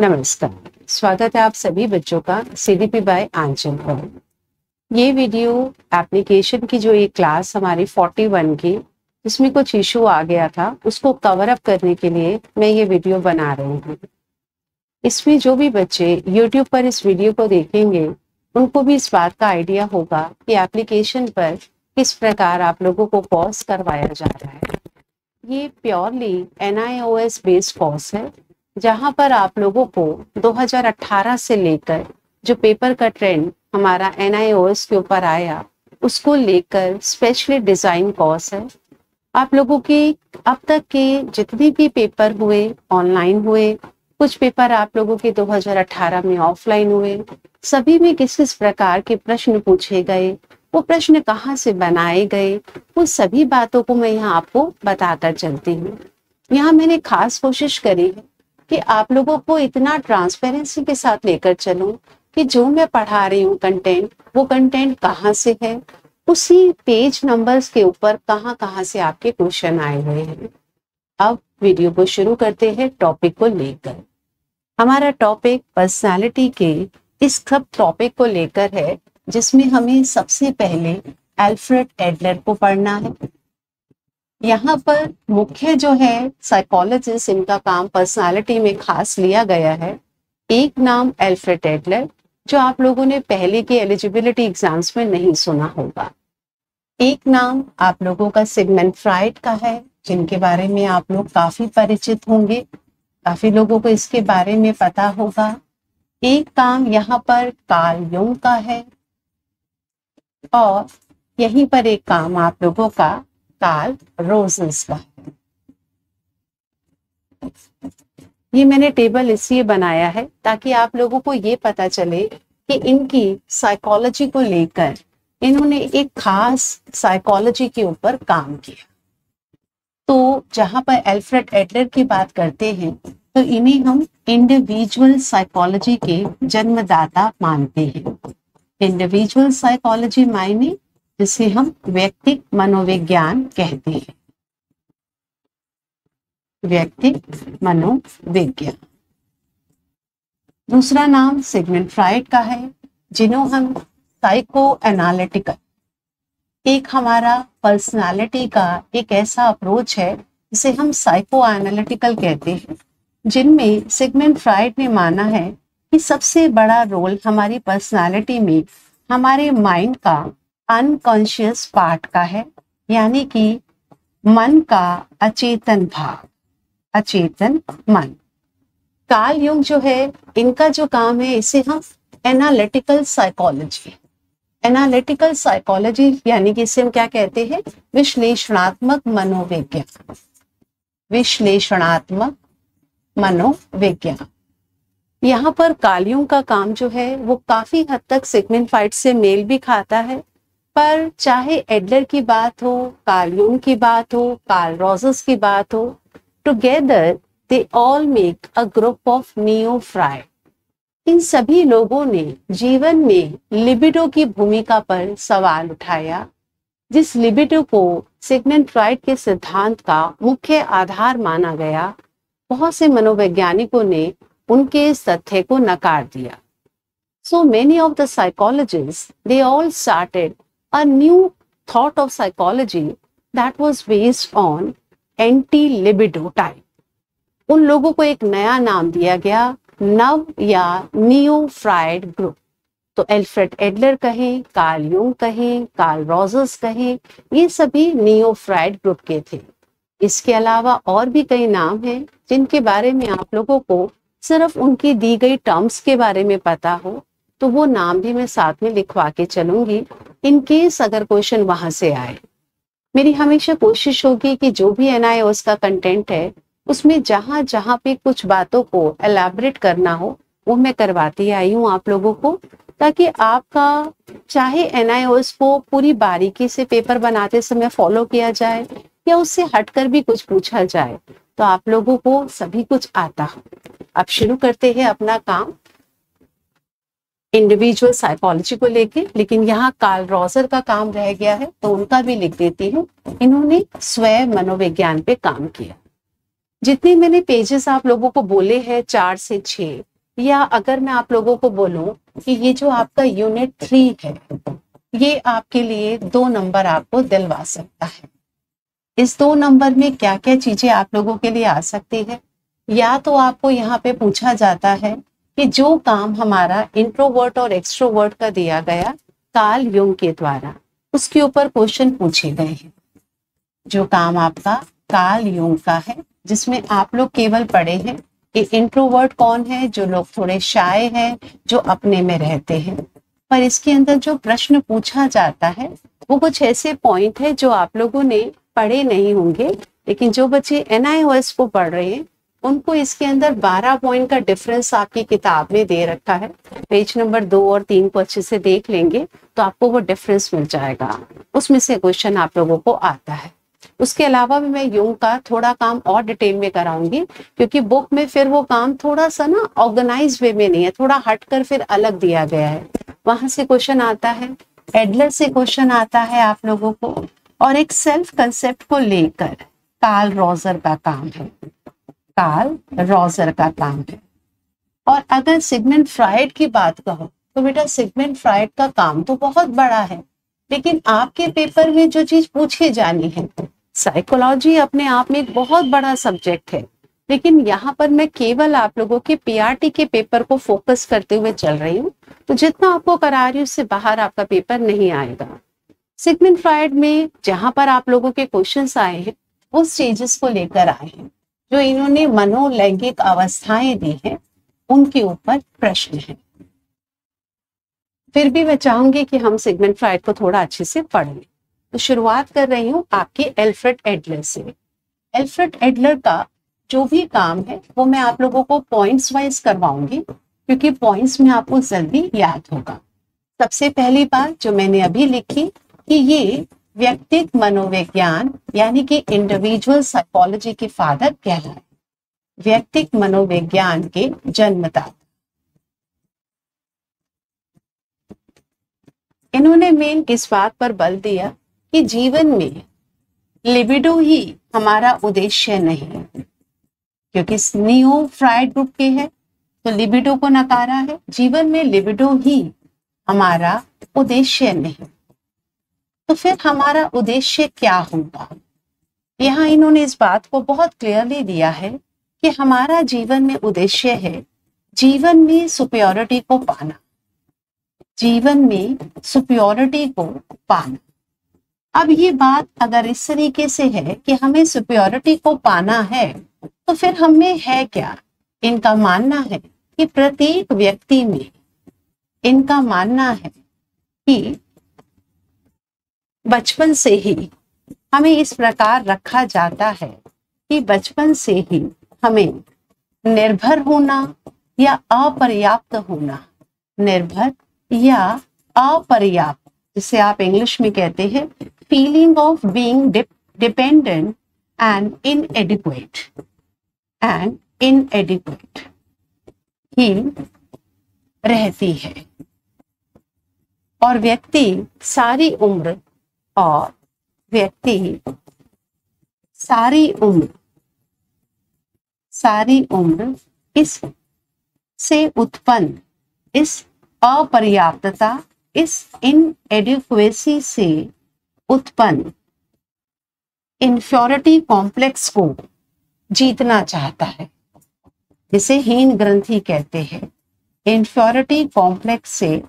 नमस्कार, स्वागत है आप सभी बच्चों का CDP बाय आंचल पर। ये वीडियो एप्लीकेशन की जो एक क्लास हमारी 41 की, इसमें कुछ इशू आ गया था, उसको कवर अप करने के लिए मैं ये वीडियो बना रही हूँ। इसमें जो भी बच्चे यूट्यूब पर इस वीडियो को देखेंगे उनको भी इस बात का आइडिया होगा कि एप्लीकेशन पर किस प्रकार आप लोगों को कोर्स करवाया जा रहा है। ये प्योरली NIOS बेस्ड कोर्स है, जहाँ पर आप लोगों को 2018 से लेकर जो पेपर का ट्रेंड हमारा NIOS के ऊपर आया, उसको लेकर स्पेशली डिज़ाइन कोर्स है। आप लोगों की अब तक के जितने भी पेपर हुए ऑनलाइन हुए, कुछ पेपर आप लोगों के 2018 में ऑफलाइन हुए, सभी में किस किस प्रकार के प्रश्न पूछे गए, वो प्रश्न कहाँ से बनाए गए, वो सभी बातों को मैं यहाँ आपको बताकर चलती हूँ। यहाँ मैंने खास कोशिश करी है कि आप लोगों को इतना ट्रांसपेरेंसी के साथ लेकर चलूं कि जो मैं पढ़ा रही हूँ कंटेंट, वो कंटेंट कहाँ से है, उसी पेज नंबर्स के ऊपर कहाँ कहाँ से आपके क्वेश्चन आए हुए हैं। अब वीडियो को शुरू करते हैं टॉपिक को लेकर। हमारा टॉपिक पर्सनालिटी के इस सब टॉपिक को लेकर है, जिसमें हमें सबसे पहले अल्फ्रेड एडलर को पढ़ना है। यहाँ पर मुख्य जो है साइकोलॉजिस्ट, इनका काम पर्सनालिटी में खास लिया गया है। एक नाम अल्फ्रेड एडलर, जो आप लोगों ने पहले के एलिजिबिलिटी एग्जाम्स में नहीं सुना होगा। एक नाम आप लोगों का सिगमंड फ्रॉयड का है, जिनके बारे में आप लोग काफी परिचित होंगे, काफी लोगों को इसके बारे में पता होगा। एक काम यहाँ पर कार्ल जंग का है और यहीं पर एक काम आप लोगों का कार्ल रोजर्स का। ये मैंने टेबल इसलिए बनाया है ताकि आप लोगों को ये पता चले कि इनकी साइकोलॉजी को लेकर इन्होंने एक खास साइकोलॉजी के ऊपर काम किया। तो जहां पर अल्फ्रेड एडलर की बात करते हैं तो इन्हें हम इंडिविजुअल साइकोलॉजी के जन्मदाता मानते हैं। इंडिविजुअल साइकोलॉजी मायने जिसे हम व्यक्तिक मनोविज्ञान कहते हैं, व्यक्तिक मनोविज्ञान। दूसरा नाम सिगमंड फ्रॉयड का है, जिन्हों हम साइको एनालिटिकल, एक हमारा पर्सनालिटी का एक ऐसा अप्रोच है जिसे हम साइको एनालिटिकल कहते हैं, जिनमें सिगमंड फ्रॉयड ने माना है कि सबसे बड़ा रोल हमारी पर्सनालिटी में हमारे माइंड का अनकॉन्शियस पार्ट का है, यानी कि मन का अचेतन भाग, अचेतन मन। कार्ल जंग जो है, इनका जो काम है इसे हम एनालिटिकल साइकोलॉजी, एनालिटिकल साइकोलॉजी यानी कि इसे हम क्या कहते हैं, विश्लेषणात्मक मनोविज्ञान, विश्लेषणात्मक मनोविज्ञान। यहाँ पर कार्ल जंग का काम जो है वो काफी हद तक सिगमंड फ्रॉयड से मेल भी खाता है, पर चाहे एडलर की बात हो, कार्ल जंग की बात हो, कार्ल रोजर्स की बात हो, together they all make a group of neo Freud. इन सभी लोगों ने जीवन में लिबिडो की भूमिका पर सवाल उठाया, जिस लिबिडो को सिगमंड फ्रॉयड के सिद्धांत का मुख्य आधार माना गया। बहुत से मनोवैज्ञानिकों ने उनके इस तथ्य को नकार दिया। So many of the psychologist they all started a new thought of psychology that was based on anti-libido type. उन लोगों को एक नया नाम दिया गया, नव या नियो फ्राइड ग्रुप। तो अल्फ्रेड एडलर कहें, कार्ल जंग कहें, कार्ल रोजर्स कहें, ये सभी नियो फ्राइड ग्रुप के थे। इसके अलावा और भी कई नाम हैं जिनके बारे में आप लोगों को सिर्फ उनकी दी गई टर्म्स के बारे में पता हो, तो वो नाम भी मैं साथ में लिखवा के चलूंगी, इनकेस अगर क्वेश्चन वहां से आए। मेरी हमेशा कोशिश होगी कि जो भी NIOS का कंटेंट है उसमें जहां जहां पे कुछ बातों को एलैबोरेट करना हो वो मैं करवाती आई हूँ आप लोगों को, ताकि आपका चाहे NIOS को पूरी बारीकी से पेपर बनाते समय फॉलो किया जाए या उससे हटकर भी कुछ पूछा जाए, तो आप लोगों को सभी कुछ आता हो। अब शुरू करते हैं अपना काम इंडिविजुअल साइकोलॉजी को लेके, लेकिन यहाँ कार्ल रोजर का काम रह गया है तो उनका भी लिख देती हूँ। इन्होंने स्वयं मनोविज्ञान पे काम किया। जितने मैंने पेजेस आप लोगों को बोले हैं 4 से 6, या अगर मैं आप लोगों को बोलूं कि ये जो आपका यूनिट 3 है ये आपके लिए 2 नंबर आपको दिलवा सकता है। इस 2 नंबर में क्या क्या चीजें आप लोगों के लिए आ सकती है, या तो आपको यहाँ पे पूछा जाता है कि जो काम हमारा इंट्रोवर्ट और एक्सट्रोवर्ट का दिया गया कार्ल जंग के द्वारा उसके ऊपर क्वेश्चन पूछे गए हैं। जो काम आपका कार्ल जंग का है जिसमें आप लोग केवल पढ़े हैं कि इंट्रोवर्ट कौन है, जो लोग थोड़े शाय हैं, जो अपने में रहते हैं, पर इसके अंदर जो प्रश्न पूछा जाता है वो कुछ ऐसे पॉइंट है जो आप लोगों ने पढ़े नहीं होंगे, लेकिन जो बच्चे NIO को पढ़ रहे हैं उनको इसके अंदर 12 पॉइंट का डिफरेंस आपकी किताब में दे रखा है। पेज नंबर 2 और 3 को अच्छे से देख लेंगे तो आपको वो डिफरेंस मिल जाएगा, उसमें से क्वेश्चन आप लोगों को आता है। उसके अलावा भी मैं जंग का थोड़ा काम और डिटेल में कराऊंगी, क्योंकि बुक में फिर वो काम थोड़ा सा ना ऑर्गेनाइज वे में नहीं है, थोड़ा हटकर फिर अलग दिया गया है। वहां से क्वेश्चन आता है, एडलर से क्वेश्चन आता है आप लोगों को, और एक सेल्फ कंसेप्ट को लेकर कार्ल रोजर्स का काम है, कार्ल रोजर्स का काम है। और अगर सिगमंड फ्रॉयड की बात कहो तो बेटा सिगमंड फ्रॉयड का काम तो बहुत बड़ा है, लेकिन आपके पेपर में जो चीज पूछी जानी है, साइकोलॉजी अपने आप में एक बहुत बड़ा सब्जेक्ट है, लेकिन यहाँ पर मैं केवल आप लोगों के PRT के पेपर को फोकस करते हुए चल रही हूँ, तो जितना आपको करा रही हूँ उससे बाहर आपका पेपर नहीं आएगा। सिगमंड फ्रॉयड में जहाँ पर आप लोगों के क्वेश्चंस आए हैं वो स्टेजेस को लेकर आए हैं, जो इन्होंने मनोलैंगिक अवस्थाएं दी हैं उनके ऊपर प्रश्न है। फिर भी मैं चाहूंगी कि हम सिगमंड फ्रॉयड को थोड़ा अच्छे से पढ़ लें, तो शुरुआत कर रही हूँ आपके अल्फ्रेड एडलर से। अल्फ्रेड एडलर का जो भी काम है वो मैं आप लोगों को पॉइंट्स वाइज करवाऊंगी, क्योंकि पॉइंट्स में आपको जल्दी याद होगा। सबसे पहली बात जो मैंने अभी लिखी कि ये व्यक्तिगत मनोविज्ञान यानी कि इंडिविजुअल साइकोलॉजी के फादर कहलाए, व्यक्तिगत मनोविज्ञान के जन्मदाता। इन्होंने मेन इस बात पर बल दिया कि जीवन में लिबिडो ही हमारा उद्देश्य नहीं है, क्योंकि नियो फ्राइड ग्रुप के है तो लिबिडो को नकारा है। जीवन में लिबिडो ही हमारा उद्देश्य नहीं, तो फिर हमारा उद्देश्य क्या होगा? यहाँ इन्होंने इस बात को बहुत क्लियरली दिया है कि हमारा जीवन में उद्देश्य है जीवन में सुपीरियरिटी को पाना, जीवन में सुपीरियरिटी को पाना। अब ये बात अगर इस तरीके से है कि हमें सुपीरियरिटी को पाना है, तो फिर हमें है क्या? इनका मानना है कि प्रत्येक व्यक्ति में, इनका मानना है कि बचपन से ही हमें इस प्रकार रखा जाता है कि बचपन से ही हमें निर्भर होना या अपर्याप्त होना, निर्भर या अपर्याप्त, जिसे आप इंग्लिश में कहते हैं feeling of being dependent and inadequate, and inadequate ही रहती है। और व्यक्ति सारी उम्र, और व्यक्ति सारी उम्र इस से उत्पन्न इस अपर्याप्तता, इस इनएडिक्वेसी से उत्पन्न इन्फीरियरिटी कॉम्प्लेक्स को जीतना चाहता है, जिसे हीन ग्रंथि कहते हैं। इन्फीरियरिटी कॉम्प्लेक्स से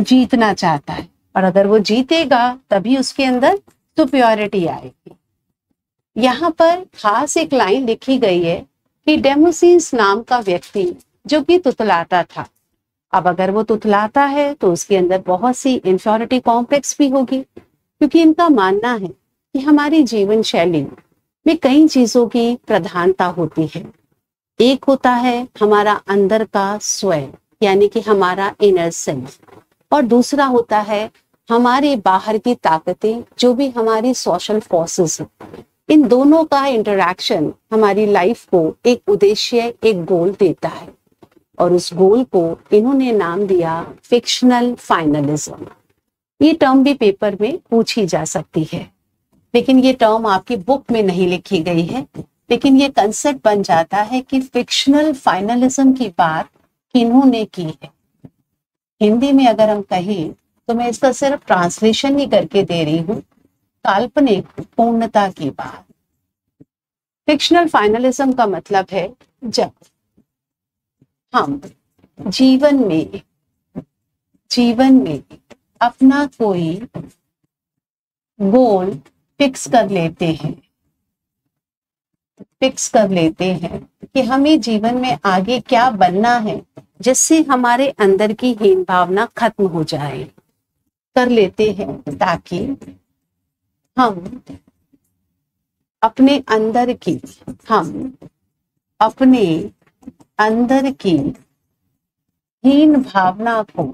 जीतना चाहता है, और अगर वो जीतेगा तभी उसके अंदर सुपीरियरिटी आएगी। यहाँ पर खास एक लाइन लिखी गई है कि डेमोसेंस नाम का व्यक्ति जो कि तुतलाता था, अब अगर वो तुतलाता है तो उसके अंदर बहुत सी इन्फीरियरिटी कॉम्प्लेक्स भी होगी, क्योंकि इनका मानना है कि हमारी जीवन शैली में कई चीजों की प्रधानता होती है। एक होता है हमारा अंदर का स्वयं यानी कि हमारा इनर सेल्फ, और दूसरा होता है हमारे बाहर की ताकतें जो भी हमारी सोशल फोर्सेस हैं। इन दोनों का इंटरैक्शन हमारी लाइफ को एक उद्देश्य, एक गोल देता है, और उस गोल को इन्होंने नाम दिया फिक्शनल फाइनलिज्म। ये टर्म भी पेपर में पूछी जा सकती है। लेकिन ये टर्म आपकी बुक में नहीं लिखी गई है, लेकिन ये कंसेप्ट बन जाता है कि फिक्शनल फाइनलिज्म की बात किन्होंने की है। हिंदी में अगर हम कहें तो मैं इसका सिर्फ ट्रांसलेशन ही करके दे रही हूँ, काल्पनिक पूर्णता की बात। फिक्शनल फाइनलिज्म का मतलब है जब हम जीवन में अपना कोई गोल फिक्स कर लेते हैं कि हमें जीवन में आगे क्या बनना है, जिससे हमारे अंदर की हीन भावना खत्म हो जाए, कर लेते हैं ताकि हम अपने अंदर की हीन भावना को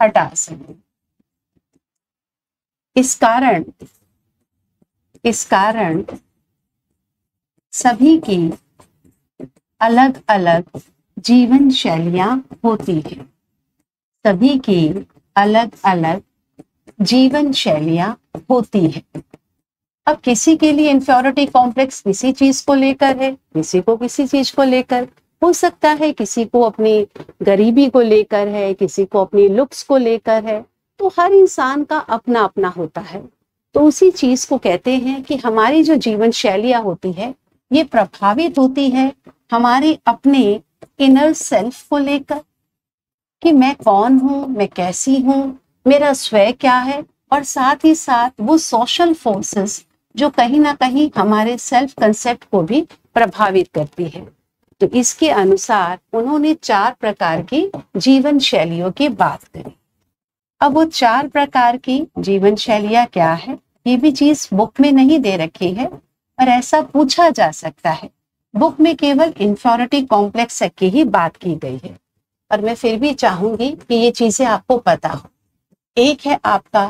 हटा सके, इस कारण सभी की अलग अलग जीवन शैलियां होती हैं, अब किसी के लिए इंफेरिटी कॉम्प्लेक्स किसी चीज को लेकर है, किसी को किसी चीज को लेकर हो सकता है, किसी को अपनी गरीबी को लेकर है, किसी को अपनी लुक्स को लेकर है। तो हर इंसान का अपना अपना होता है। तो उसी चीज को कहते हैं कि हमारी जो जीवन शैलियां होती है ये प्रभावित होती है हमारे अपने इनर सेल्फ को लेकर, कि मैं कौन हूँ, मैं कैसी हूँ, मेरा स्वयं क्या है, और साथ ही साथ वो सोशल फोर्सेस जो कहीं ना कहीं हमारे सेल्फ कंसेप्ट को भी प्रभावित करती है। तो इसके अनुसार उन्होंने 4 प्रकार की जीवन शैलियों की बात करी। अब वो 4 प्रकार की जीवन शैलियां क्या है, ये भी चीज बुक में नहीं दे रखी है, पर ऐसा पूछा जा सकता है। बुक में केवल इंफेरिटी कॉम्प्लेक्स की ही बात की गई है, पर मैं फिर भी चाहूंगी कि ये चीजें आपको पता हो। एक है आपका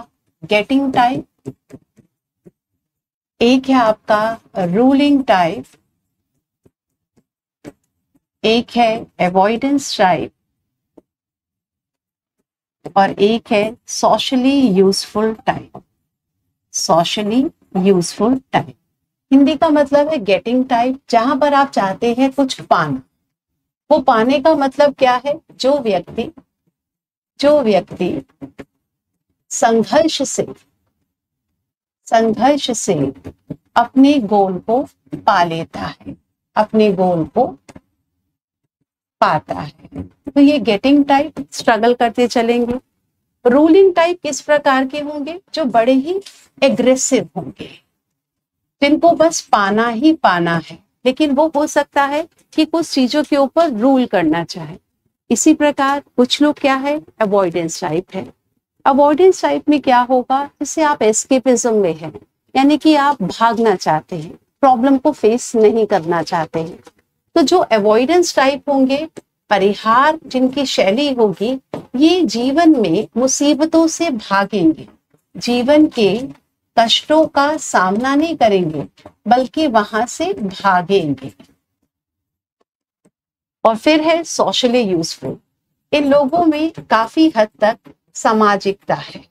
गेटिंग टाइप, एक है आपका रूलिंग टाइप, एक है अवॉइडेंस टाइप, और एक है सोशली यूजफुल टाइप। हिंदी का मतलब है गेटिंग टाइप, जहां पर आप चाहते हैं कुछ पाना। वो पाने का मतलब क्या है, जो व्यक्ति संघर्ष से अपने गोल को पा लेता है, पाता है, तो ये गेटिंग टाइप। स्ट्रगल करते चलेंगे। रूलिंग टाइप किस प्रकार के होंगे, जो बड़े ही एग्रेसिव होंगे, जिनको बस पाना ही पाना है, लेकिन वो हो सकता है कि कुछ चीजों के ऊपर रूल करना चाहे। इसी प्रकार कुछ लोग क्या है, अवॉइडेंस टाइप है। अवॉइडेंस टाइप में क्या होगा, जैसे आप एस्केपिज्म में हैं, यानी कि आप भागना चाहते हैं, प्रॉब्लम को फेस नहीं करना चाहते हैं। तो जो अवॉइडेंस टाइप होंगे, परिहार जिनकी शैली होगी, ये जीवन में मुसीबतों से भागेंगे, जीवन के कष्टों का सामना नहीं करेंगे, बल्कि वहां से भागेंगे। और फिर है सोशली यूजफुल। इन लोगों में काफी हद तक सामाजिकता है,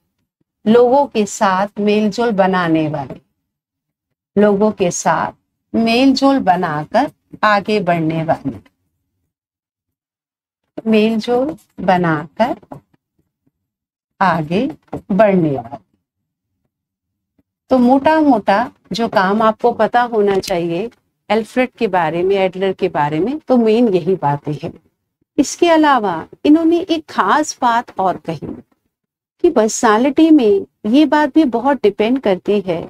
लोगों के साथ मेलजोल बनाकर आगे बढ़ने वाले, तो मोटा मोटा जो काम आपको पता होना चाहिए अल्फ्रेड के बारे में, एडलर के बारे में, तो मेन यही बातें हैं। इसके अलावा इन्होंने एक खास बात और कही कि पर्सनालिटी में ये बात भी बहुत डिपेंड करती है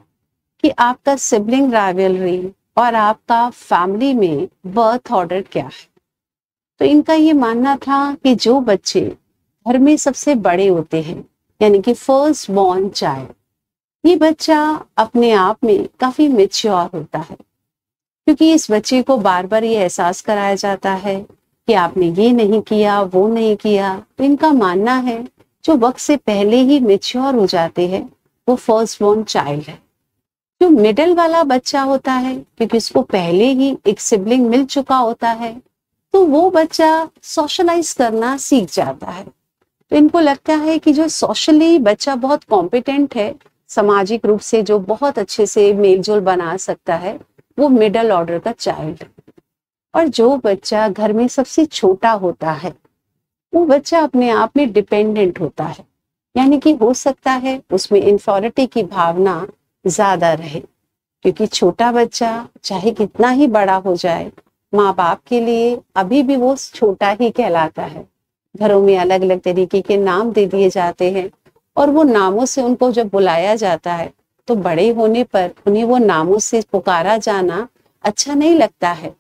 कि आपका सिबलिंग राइवलरी और आपका फैमिली में बर्थ ऑर्डर क्या है। तो इनका ये मानना था कि जो बच्चे घर में सबसे बड़े होते हैं, यानी कि फर्स्ट बॉर्न चाइल्ड, ये बच्चा अपने आप में काफी मैच्योर होता है, क्योंकि इस बच्चे को बार बार ये एहसास कराया जाता है कि आपने ये नहीं किया, वो नहीं किया। तो इनका मानना है जो वक्त से पहले ही मैच्योर हो जाते हैं वो फर्स्ट बॉर्न चाइल्ड है। जो मिडिल वाला बच्चा होता है, क्योंकि उसको पहले ही एक सिबलिंग मिल चुका होता है, तो वो बच्चा सोशलाइज करना सीख जाता है, तो इनको लगता है कि जो सोशली बच्चा बहुत कॉम्पिटेंट है, सामाजिक रूप से जो बहुत अच्छे से मेलजोल बना सकता है, वो मिडल ऑर्डर का चाइल्ड। और जो बच्चा घर में सबसे छोटा होता है वो बच्चा अपने आप में डिपेंडेंट होता है, यानी कि हो सकता है उसमें इंफीरियरिटी की भावना ज्यादा रहे, क्योंकि छोटा बच्चा चाहे कितना ही बड़ा हो जाए माँ बाप के लिए अभी भी वो छोटा ही कहलाता है। घरों में अलग अलग तरीके के नाम दे दिए जाते हैं और वो नामों से उनको जब बुलाया जाता है तो बड़े होने पर उन्हें वो नामों से पुकारा जाना अच्छा नहीं लगता है।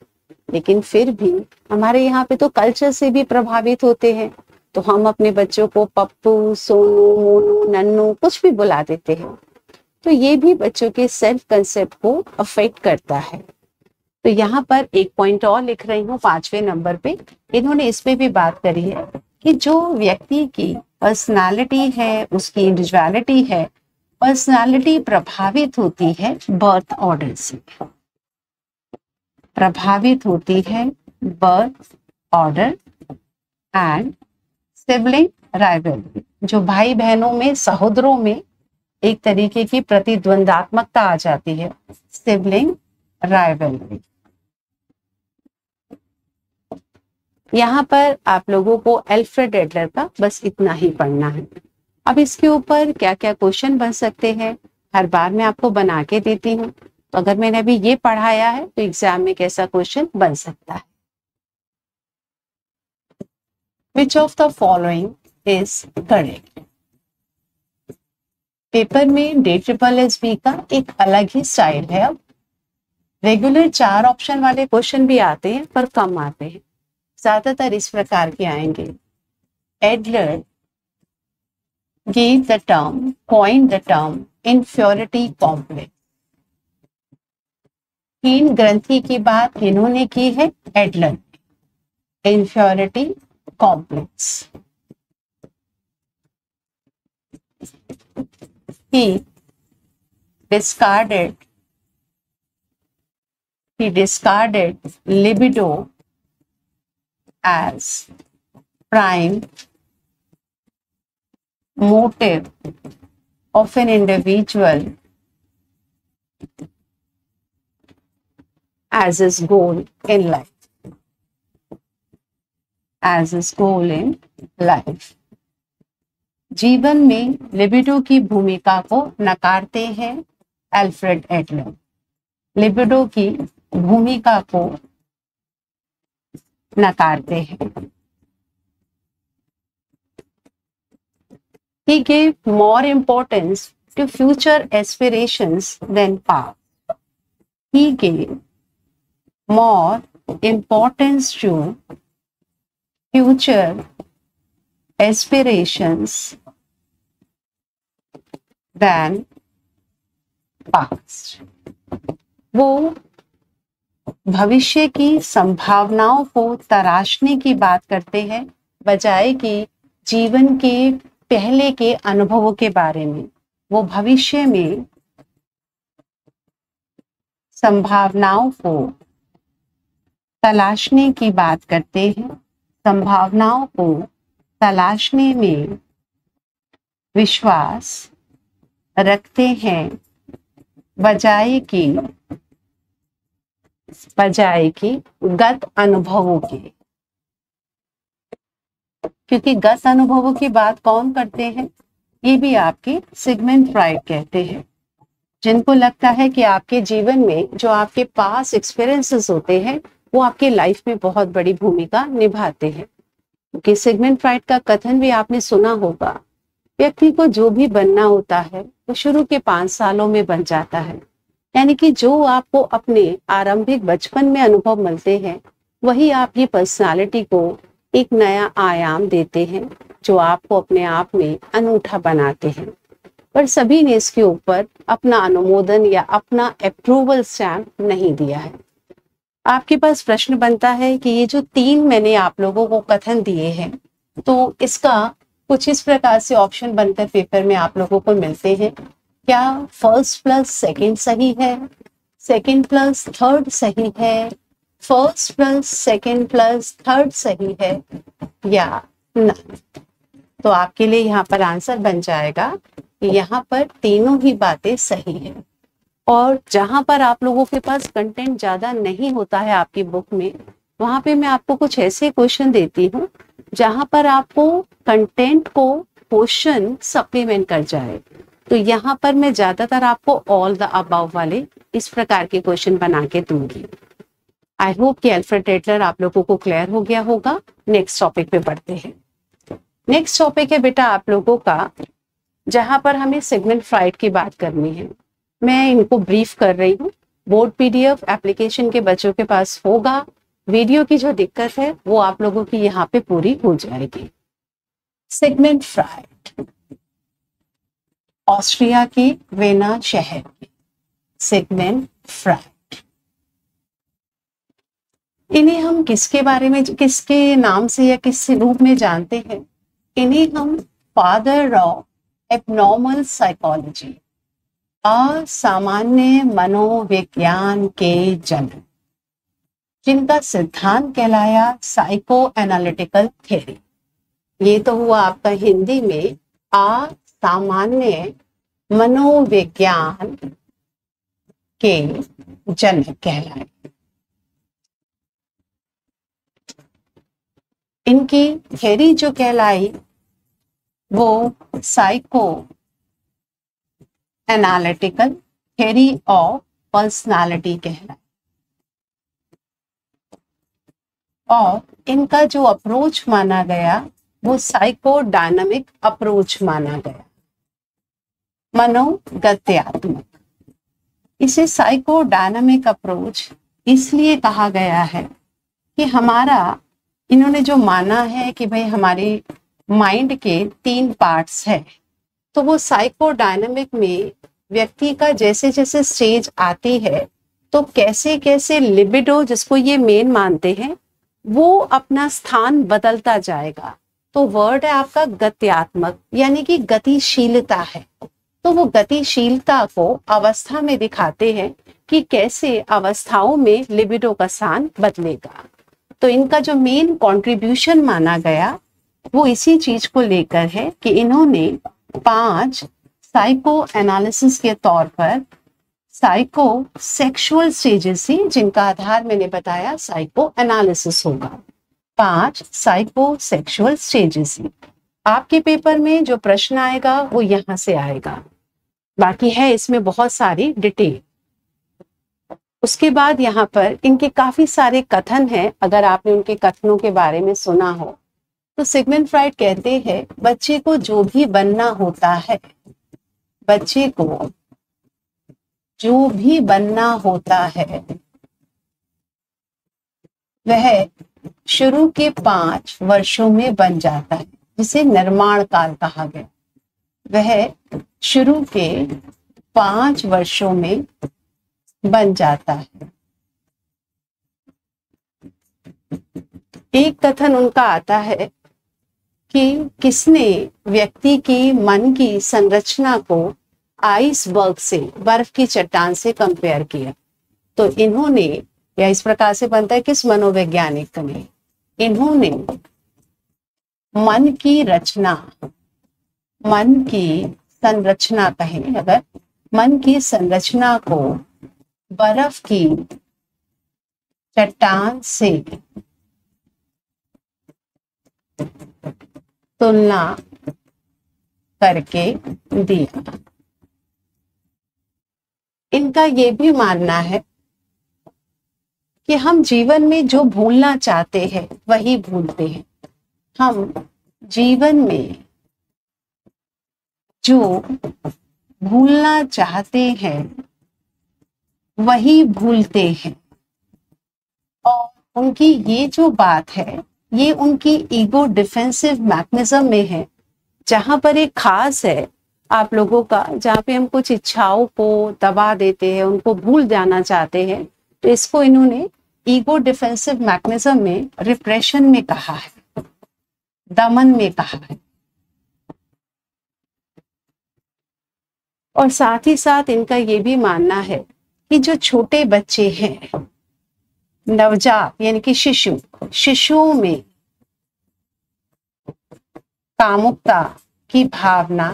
लेकिन फिर भी हमारे यहाँ पे तो कल्चर से भी प्रभावित होते हैं, तो हम अपने बच्चों को पप्पू, सोनू, मोनू, नन्नू कुछ भी बुला देते हैं। तो ये भी बच्चों के सेल्फ कंसेप्ट को अफेक्ट करता है। तो यहाँ पर एक पॉइंट और लिख रही हूँ 5वें नंबर पे, इन्होंने इसमें भी बात करी है कि जो व्यक्ति की पर्सनालिटी है, उसकी इंडिविजुअलिटी है, पर्सनालिटी प्रभावित होती है बर्थ ऑर्डर से, प्रभावित होती है birth order and sibling rivalry. जो भाई बहनों में, सहोदरों में एक तरीके की प्रतिद्वंदात्मकता आ जाती है, सिबलिंग राइवलरी। यहाँ पर आप लोगों को अल्फ्रेड एडलर का बस इतना ही पढ़ना है। अब इसके ऊपर क्या क्या क्वेश्चन बन सकते हैं हर बार मैं आपको बना के देती हूँ, तो अगर मैंने अभी ये पढ़ाया है तो एग्जाम में कैसा क्वेश्चन बन सकता है। Which of the following is correct? Paper में DSSB का एक अलग ही स्टाइल है। अब रेगुलर 4 ऑप्शन वाले क्वेश्चन भी आते हैं पर कम आते हैं, ज्यादातर इस प्रकार के आएंगे। Adler gave the term, coined the term inferiority complex। तीन ग्रंथि की बात इन्होंने की है Adler, inferiority complex। He discarded libido as prime motive of an individual as his goal in life, as his goal in life। जीवन में libido की भूमिका को नकारते हैं अल्फ्रेड एडलर, लिबिडो की भूमिका को नकारते हैं। He gave more importance to future aspirations than past. He gave more importance to future aspirations than past। वो भविष्य की संभावनाओं को तराशने की बात करते हैं बजाय कि जीवन के पहले के अनुभवों के बारे में। वो भविष्य में संभावनाओं को तलाशने की बात करते हैं, संभावनाओं को तलाशने में विश्वास रखते हैं बजाय कि गत अनुभवों के, क्योंकि गत अनुभवों की बात कौन करते हैं? ये भी आपके सिगमंड फ्रॉयड कहते हैं, जिनको लगता है कि आपके जीवन में जो आपके पास एक्सपीरियंसेस होते हैं वो आपके लाइफ में बहुत बड़ी भूमिका निभाते हैं। क्योंकि सिगमंड फ्रॉयड का कथन भी आपने सुना होगा, व्यक्ति को जो भी बनना होता है वो शुरू के 5 सालों में बन जाता है, यानी कि जो आपको अपने आरंभिक बचपन में अनुभव मिलते हैं वही आपकी पर्सनालिटी को एक नया आयाम देते हैं, जो आपको अपने आप में अनूठा बनाते हैं। पर सभी ने इसके ऊपर अपना अनुमोदन या अपना अप्रूवल स्टैम्प नहीं दिया है। आपके पास प्रश्न बनता है कि ये जो 3 मैंने आप लोगों को कथन दिए हैं, तो इसका कुछ इस प्रकार से ऑप्शन बनकर पेपर में आप लोगों को मिलते हैं। क्या फर्स्ट प्लस सेकेंड सही है, सेकेंड प्लस थर्ड सही है, first plus second plus third सही है या ना? तो आपके लिए यहाँ पर आंसर बन जाएगा कि यहाँ पर तीनों ही बातें सही हैं। और जहाँ पर आप लोगों के पास कंटेंट ज़्यादा नहीं होता है आपकी बुक में, वहाँ पे मैं आपको कुछ ऐसे क्वेश्चन देती हूँ जहाँ पर आपको कंटेंट को क्वेश्चन सप्लीमेंट कर जाए। तो यहाँ पर मैं ज़्यादातर आपको ऑल द अबाव वाले इस प्रकार के क्वेश्चन बना के दूंगी। आई होप कि अल्फ्रेड एडलर आप लोगों को क्लियर हो गया होगा। नेक्स्ट टॉपिक पे बढ़ते हैं। नेक्स्ट टॉपिक है बेटा आप लोगों का, जहाँ पर हमें सिगमंड फ्रॉयड की बात करनी है। मैं इनको ब्रीफ कर रही हूँ। बोर्ड पीडीएफ एप्लीकेशन के बच्चों के पास होगा। वीडियो की जो दिक्कत है वो आप लोगों की यहाँ पे पूरी हो जाएगी। सिगमंड फ्रॉयड ऑस्ट्रिया की वेना शहर में, सिगमंड फ्रॉयड इन्हें हम किसके बारे में, किसके नाम से या किस रूप में जानते हैं? इन्हें हम फादर ऑफ एब्नॉर्मल साइकोलॉजी, असामान्य मनोविज्ञान के जनक, जिनका सिद्धांत कहलाया साइको एनालिटिकल थ्योरी। ये तो हुआ आपका हिंदी में असामान्य मनोविज्ञान के जनक कहलाए। इनकी थ्योरी जो कहलाई वो psycho analytical theory of personality कहलाए। और इनका जो अप्रोच माना गया वो साइको डायनामिक अप्रोच माना गया, मनोगत्यात्मक। इसे साइको डायनामिक अप्रोच इसलिए कहा गया है कि हमारा, इन्होंने जो माना है कि भाई हमारे माइंड के 3 पार्ट्स हैं, तो वो साइको डायनामिक में व्यक्ति का जैसे जैसे स्टेज आती है तो कैसे कैसे लिबिडो, जिसको ये मेन मानते हैं, वो अपना स्थान बदलता जाएगा। तो वर्ड है आपका गत्यात्मक, यानी कि गतिशीलता है। तो वो गतिशीलता को अवस्था में दिखाते हैं कि कैसे अवस्थाओं में लिबिडो का स्थान बदलेगा। तो इनका जो मेन कंट्रीब्यूशन माना गया वो इसी चीज को लेकर है कि इन्होंने 5 साइको एनालिसिस के तौर पर साइको सेक्सुअल स्टेजेस ही, जिनका आधार मैंने बताया साइको एनालिसिस होगा, 5 साइको सेक्सुअल स्टेजेस ही। आपके पेपर में जो प्रश्न आएगा वो यहाँ से आएगा, बाकी है इसमें बहुत सारी डिटेल। उसके बाद यहाँ पर इनके काफी सारे कथन हैं, अगर आपने उनके कथनों के बारे में सुना हो तो। सिगमंड फ्रॉयड कहते हैं बच्चे को जो भी बनना होता है, बच्चे को जो भी बनना होता है वह शुरू के 5 वर्षों में बन जाता है, जिसे निर्माण काल कहा गया। वह शुरू के 5 वर्षों में बन जाता है। एक कथन उनका आता है कि किसने व्यक्ति की मन की संरचना को आइसबर्ग से, बर्फ की चट्टान से कंपेयर किया। तो इन्होंने, या इस प्रकार से बनता है किस मनोवैज्ञानिक ने, इन्होंने मन की रचना, मन की संरचना कहें अगर, मन की संरचना को बर्फ की चट्टान से तुलना करके दिया। इनका ये भी मानना है कि हम जीवन में जो भूलना चाहते हैं वही भूलते हैं। हम जीवन में जो भूलना चाहते हैं वही भूलते हैं। और उनकी ये जो बात है ये उनकी ईगो डिफेंसिव मैकेनिज्म में है, जहाँ पर एक खास है आप लोगों का, जहाँ पे हम कुछ इच्छाओं को दबा देते हैं, उनको भूल जाना चाहते हैं, तो इसको इन्होंने ईगो डिफेंसिव मैकेनिज्म में रिप्रेशन में कहा है, दमन में कहा है। और साथ ही साथ इनका ये भी मानना है कि जो छोटे बच्चे हैं, नवजात यानी कि शिशु, शिशुओं में कामुकता की भावना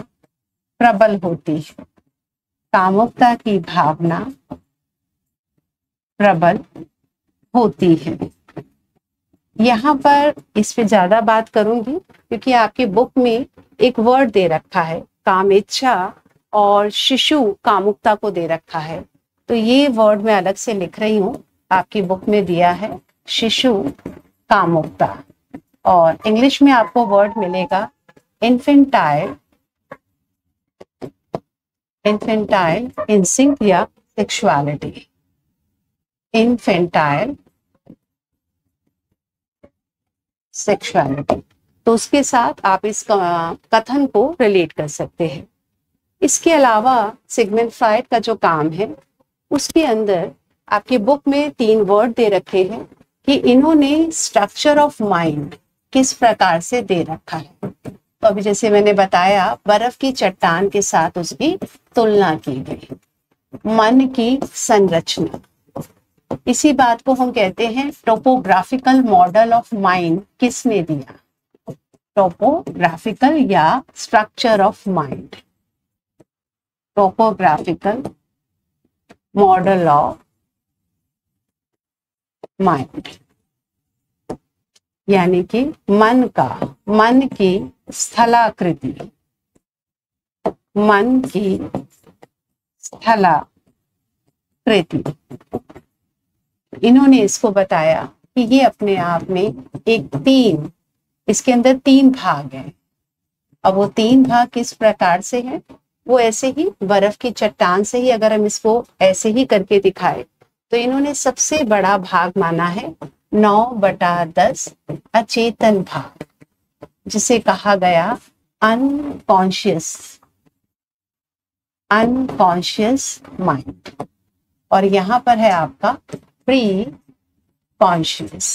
प्रबल होती है। कामुकता की भावना प्रबल होती है। यहाँ पर इस पे ज्यादा बात करूंगी क्योंकि आपके बुक में एक वर्ड दे रखा है, कामेच्छा, और शिशु कामुकता को दे रखा है, तो ये वर्ड मैं अलग से लिख रही हूँ। आपकी बुक में दिया है शिशु कामुकता, और इंग्लिश में आपको वर्ड मिलेगा इन्फेंटाइल, इन्फेंटाइल इंस्टिंक्ट या सेक्सुअलिटी, इन्फेंटाइल सेक्सुअलिटी। तो उसके साथ आप इस कथन को रिलेट कर सकते हैं। इसके अलावा सिगमंड फ्रॉयड का जो काम है उसके अंदर आपके बुक में 3 वर्ड दे रखे हैं कि इन्होंने स्ट्रक्चर ऑफ माइंड किस प्रकार से दे रखा है। तो अभी जैसे मैंने बताया, बर्फ की चट्टान के साथ उसकी तुलना की गई, मन की संरचना। इसी बात को हम कहते हैं टोपोग्राफिकल मॉडल ऑफ माइंड किसने दिया, टोपोग्राफिकल या structure of mind, topographical model of mind, यानी कि मन का, मन की स्थलाकृति, मन की स्थलाकृति। इन्होंने इसको बताया कि ये अपने आप में एक 3, इसके अंदर 3 भाग हैं। अब वो 3 भाग किस प्रकार से हैं, वो ऐसे ही बर्फ की चट्टान से ही अगर हम इसको ऐसे ही करके दिखाए तो इन्होंने सबसे बड़ा भाग माना है 9/10 अचेतन भाग, जिसे कहा गया अनकॉन्शियस, अनकॉन्शियस माइंड। और यहाँ पर है आपका प्री कॉन्शियस।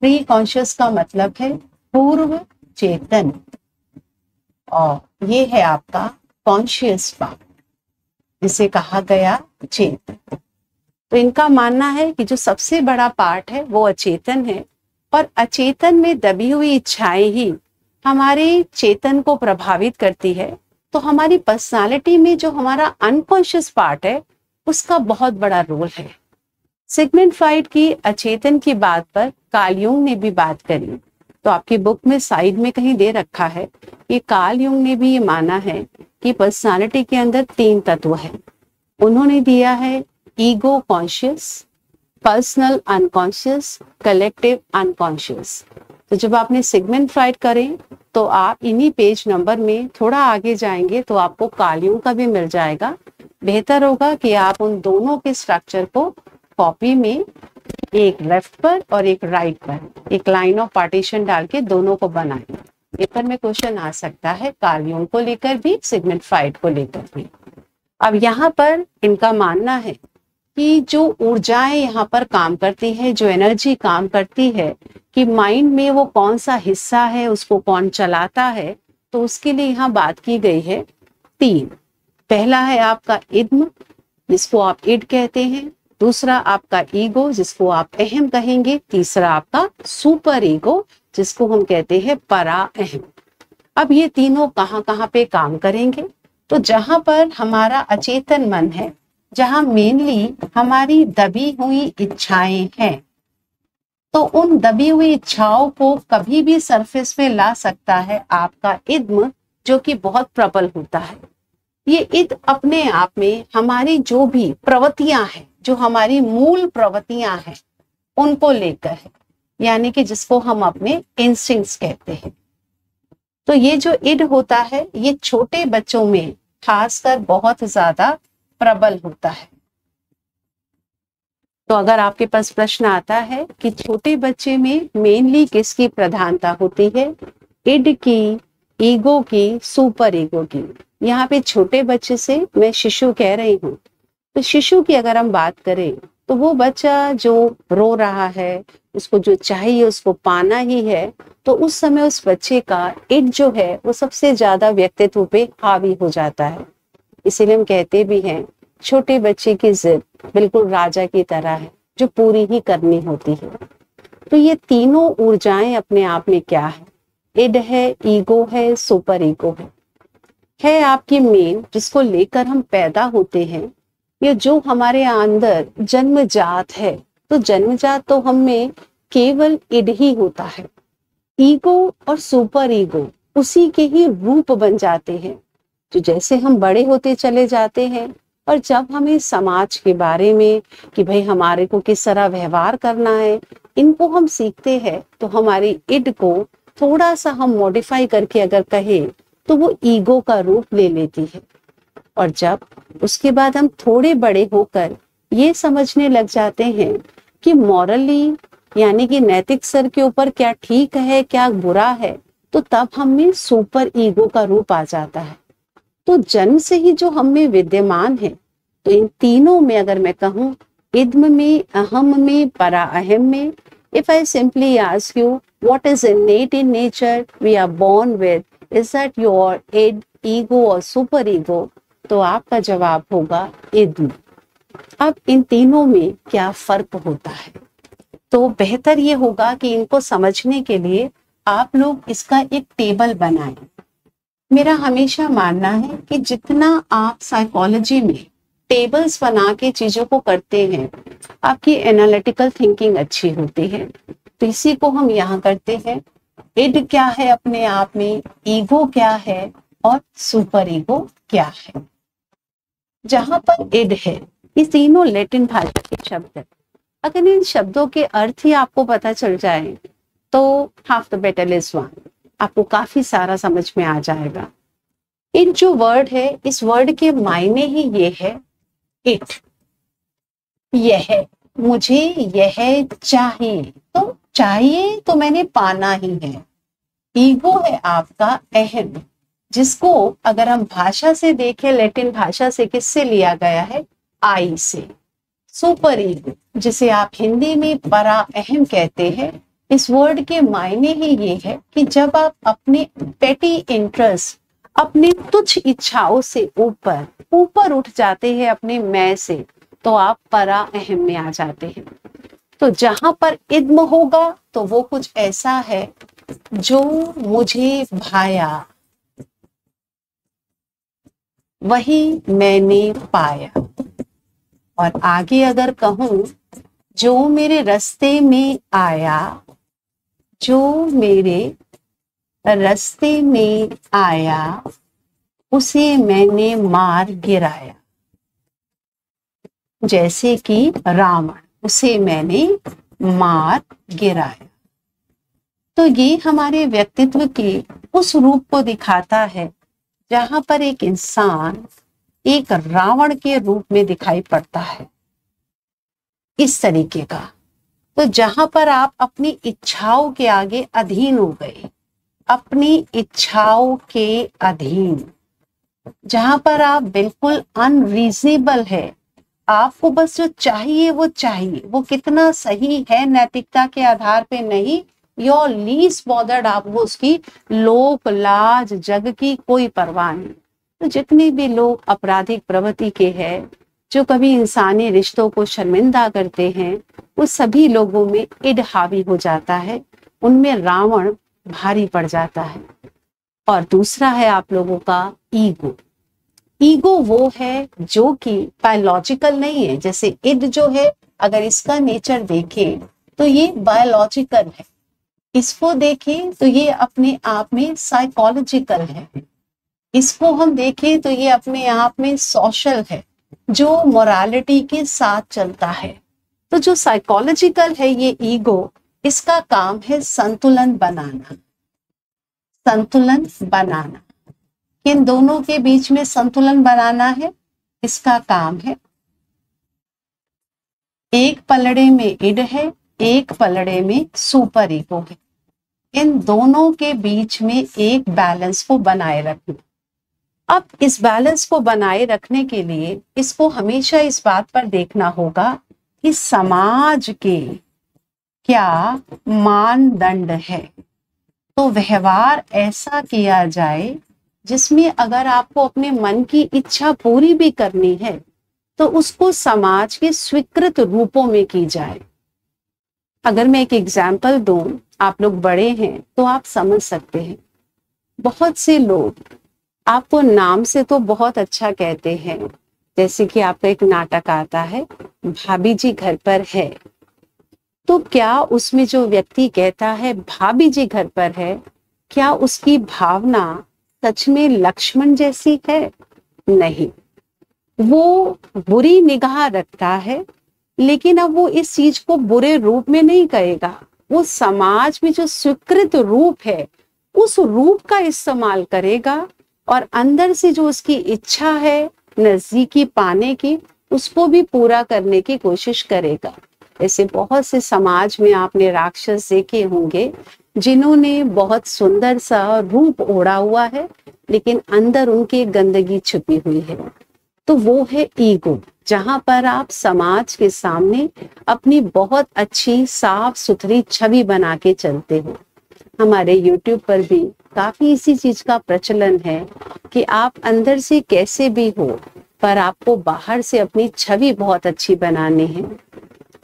प्री कॉन्शियस का मतलब है पूर्व चेतन, और ये है आपका कॉन्शियस पार्ट जिसे कहा गया चेतन। तो इनका मानना है कि जो सबसे बड़ा पार्ट है वो अचेतन है, और अचेतन में दबी हुई इच्छाएं ही हमारे चेतन को प्रभावित करती है। तो हमारी पर्सनालिटी में जो हमारा अनकॉन्शियस पार्ट है उसका बहुत बड़ा रोल है। सिगमंड फ्रॉयड की अचेतन की बात पर कार्ल जंग ने भी बात करी, तो आपकी बुक में साइड में कहीं दे रखा है कि कार्ल जंग ने भी ये माना है कि पर्सनालिटी के अंदर 3 तत्व है। उन्होंने दिया है ego conscious, personal unconscious, collective unconscious. तो जब आपने सिगमंड फ्रॉयड करें तो आप इन्हीं पेज नंबर में थोड़ा आगे जाएंगे तो आपको कार्ल जंग का भी मिल जाएगा। बेहतर होगा कि आप उन दोनों के स्ट्रक्चर को कॉपी में एक लेफ्ट पर और एक राइट पर एक लाइन ऑफ पार्टीशन डाल के दोनों को बनाएं। पेपर में क्वेश्चन आ सकता है कार्ल जंग को लेकर भी, सिगमंड फ्रॉयड को लेकर भी। अब यहाँ पर इनका मानना है कि जो ऊर्जाएं यहाँ पर काम करती है, जो एनर्जी काम करती है कि माइंड में वो कौन सा हिस्सा है, उसको कौन चलाता है, तो उसके लिए यहाँ बात की गई है 3। पहला है आपका इद्म, जिसको आप इड कहते हैं, दूसरा आपका ईगो जिसको आप अहम कहेंगे, तीसरा आपका सुपर ईगो जिसको हम कहते हैं परा अहम। अब ये तीनों कहाँ पे काम करेंगे, तो जहां पर हमारा अचेतन मन है, जहां मेनली हमारी दबी हुई इच्छाएं हैं, तो उन दबी हुई इच्छाओं को कभी भी सरफेस पे ला सकता है आपका इद्म, जो कि बहुत प्रबल होता है। ये इद्म अपने आप में हमारी जो भी प्रवृत्तियां हैं, जो हमारी मूल प्रवृत्तियां हैं, उनको लेकर है, यानी कि जिसको हम अपने इंस्टिंक्ट्स कहते हैं। तो ये जो इड होता है ये छोटे बच्चों में खासकर बहुत ज्यादा प्रबल होता है। तो अगर आपके पास प्रश्न आता है कि छोटे बच्चे में मेनली किसकी प्रधानता होती है, इड की, ईगो की, सुपर ईगो की, यहाँ पे छोटे बच्चे से मैं शिशु कह रही हूँ। तो शिशु की अगर हम बात करें तो वो बच्चा जो रो रहा है, उसको जो चाहिए उसको पाना ही है, तो उस समय उस बच्चे का इड जो है वो सबसे ज्यादा व्यक्तित्व पे हावी हो जाता है। इसीलिए हम कहते भी हैं छोटे बच्चे की जिद बिल्कुल राजा की तरह है जो पूरी ही करनी होती है। तो ये तीनों ऊर्जाएं अपने आप में क्या है, इड है, ईगो है, सुपर ईगो है आपकी मेन जिसको लेकर हम पैदा होते हैं, ये जो हमारे अंदर जन्मजात है। तो जन्मजात तो हमें केवल इड ही होता है, ईगो और सुपर ईगो उसी के ही रूप बन जाते हैं। तो जैसे हम बड़े होते चले जाते हैं और जब हमें समाज के बारे में कि भाई हमारे को किस तरह व्यवहार करना है, इनको हम सीखते हैं, तो हमारी इड को थोड़ा सा हम मॉडिफाई करके अगर कहें तो वो ईगो का रूप ले लेती है। और जब उसके बाद हम थोड़े बड़े होकर ये समझने लग जाते हैं कि मॉरली यानी कि नैतिक स्तर के ऊपर क्या ठीक है क्या बुरा है, तो तब हमें सुपर ईगो का रूप आ जाता है। तो जन्म से ही जो हमें विद्यमान है, तो इन तीनों में अगर मैं कहूँ, इद्म में, अहम में, पराअहम में, if I simply ask you what is innate in nature we are born with, is that your id, ego और सुपर ईगो, तो आपका जवाब होगा इद्म। अब इन तीनों में क्या फर्क होता है, तो बेहतर ये होगा कि इनको समझने के लिए आप लोग इसका एक टेबल बनाएं। मेरा हमेशा मानना है कि जितना आप साइकोलॉजी में टेबल्स बना के चीजों को करते हैं, आपकी एनालिटिकल थिंकिंग अच्छी होती है। तो इसी को हम यहाँ करते हैं, इड क्या है अपने आप में, ईगो क्या है और सुपर ईगो क्या है। जहां पर इड है, ये तीनों लैटिन भाषा के शब्द है। अगर इन शब्दों के अर्थ ही आपको पता चल जाए तो half the battle is won, आपको काफी सारा समझ में आ जाएगा। इन जो वर्ड है, इस वर्ड के मायने ही ये है, इट, यह, मुझे यह चाहिए, तो चाहिए तो मैंने पाना ही है। ईगो है आपका अहम, जिसको अगर हम भाषा से देखें, लैटिन भाषा से किससे लिया गया है, आई से। सुपर ईगो, जिसे आप हिंदी में परा अहम कहते हैं, इस वर्ड के मायने ही ये है कि जब आप अपने पेटी इंटरेस्ट, अपने तुच्छ इच्छाओं से ऊपर ऊपर उठ जाते हैं अपने मैं से, तो आप परा अहम में आ जाते हैं। तो जहां पर इद्म होगा तो वो कुछ ऐसा है जो मुझे भाया वही मैंने पाया, और आगे अगर कहूं, जो मेरे रास्ते में आया, जो मेरे रास्ते में आया उसे मैंने मार गिराया, जैसे कि रावण, उसे मैंने मार गिराया। तो ये हमारे व्यक्तित्व के उस रूप को दिखाता है जहां पर एक इंसान एक रावण के रूप में दिखाई पड़ता है, इस तरीके का। तो जहां पर आप अपनी इच्छाओं के आगे अधीन हो गए, अपनी इच्छाओं के अधीन, जहां पर आप बिल्कुल अनरीजनेबल है, आपको बस जो चाहिए वो चाहिए, वो कितना सही है नैतिकता के आधार पे नहीं, योर लीस्ट बॉदर्ड, आपको उसकी लोक लाज जग की कोई परवाह नहीं। तो जितने भी लोग आपराधिक प्रवृत्ति के हैं, जो कभी इंसानी रिश्तों को शर्मिंदा करते हैं, उस सभी लोगों में इड हावी हो जाता है, उनमें रावण भारी पड़ जाता है। और दूसरा है आप लोगों का ईगो। ईगो वो है जो कि बायोलॉजिकल नहीं है, जैसे इड जो है, अगर इसका नेचर देखें तो ये बायोलॉजिकल है, इसको देखें तो ये अपने आप में साइकोलॉजिकल है, इसको हम देखें तो ये अपने आप में सोशल है, जो मोरालिटी के साथ चलता है। तो जो साइकोलॉजिकल है ये ईगो, इसका काम है संतुलन बनाना, संतुलन बनाना, इन दोनों के बीच में संतुलन बनाना है, इसका काम है। एक पलड़े में इड है, एक पलड़े में सुपर ईगो है, इन दोनों के बीच में एक बैलेंस को बनाए रखना। अब इस बैलेंस को बनाए रखने के लिए इसको हमेशा इस बात पर देखना होगा कि समाज के क्या मानदंड है, तो व्यवहार ऐसा किया जाए जिसमें अगर आपको अपने मन की इच्छा पूरी भी करनी है तो उसको समाज के स्वीकृत रूपों में की जाए। अगर मैं एक एग्जाम्पल दूं, आप लोग बड़े हैं तो आप समझ सकते हैं। बहुत से लोग आपको नाम से तो बहुत अच्छा कहते हैं, जैसे कि आपका एक नाटक आता है, भाभी जी घर पर है, तो क्या उसमें जो व्यक्ति कहता है भाभी जी घर पर है, क्या उसकी भावना सच में लक्ष्मण जैसी है? नहीं, वो बुरी निगाह रखता है, लेकिन अब वो इस चीज को बुरे रूप में नहीं कहेगा, वो समाज में जो स्वीकृत रूप है उस रूप का इस्तेमाल करेगा और अंदर से जो उसकी इच्छा है नजदीकी पाने की, उसको भी पूरा करने की कोशिश करेगा। ऐसे बहुत से समाज में आपने राक्षस देखे होंगे जिन्होंने बहुत सुंदर सा रूप ओढ़ा हुआ है, लेकिन अंदर उनकी गंदगी छुपी हुई है। तो वो है ईगो, जहां पर आप समाज के सामने अपनी बहुत अच्छी साफ सुथरी छवि बना के चलते हो। हमारे यूट्यूब पर भी काफी इसी चीज का प्रचलन है कि आप अंदर से कैसे भी हो, पर आपको बाहर से अपनी छवि बहुत अच्छी बनानी है।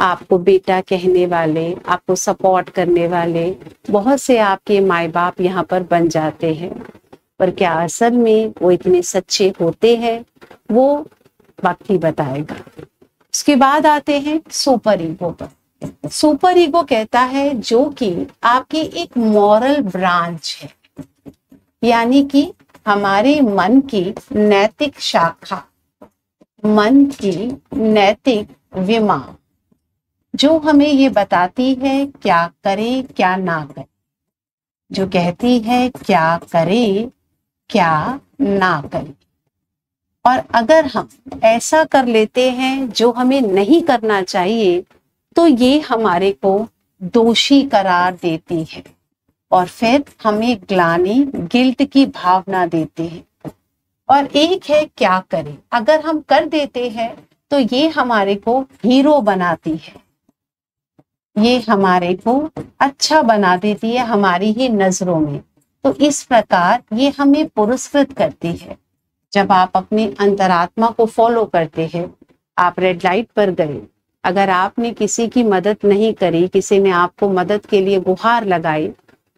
आपको बेटा कहने वाले, आपको सपोर्ट करने वाले बहुत से आपके माए बाप यहाँ पर बन जाते हैं, पर क्या असल में वो इतने सच्चे होते हैं, वो बाकी बताएगा। उसके बाद आते हैं सुपर ईगो पर। सुपर ईगो कहता है जो कि आपकी एक मॉरल ब्रांच है, यानी कि हमारे मन की नैतिक शाखा, मन की नैतिक विमा, जो हमें ये बताती है क्या करें क्या ना करें, जो कहती है क्या करें क्या ना करें। और अगर हम ऐसा कर लेते हैं जो हमें नहीं करना चाहिए, तो ये हमारे को दोषी करार देती है और फिर हमें ग्लानि गिल्ट की भावना देती है। और एक है क्या करें, अगर हम कर देते हैं तो ये हमारे को हीरो बनाती है, ये हमारे को अच्छा बना देती है हमारी ही नजरों में। तो इस प्रकार ये हमें पुरस्कृत करती है। जब आप अपने अंतरात्मा को फॉलो करते हैं, आप रेड लाइट पर गए, अगर आपने किसी की मदद नहीं करी, किसी ने आपको मदद के लिए गुहार लगाई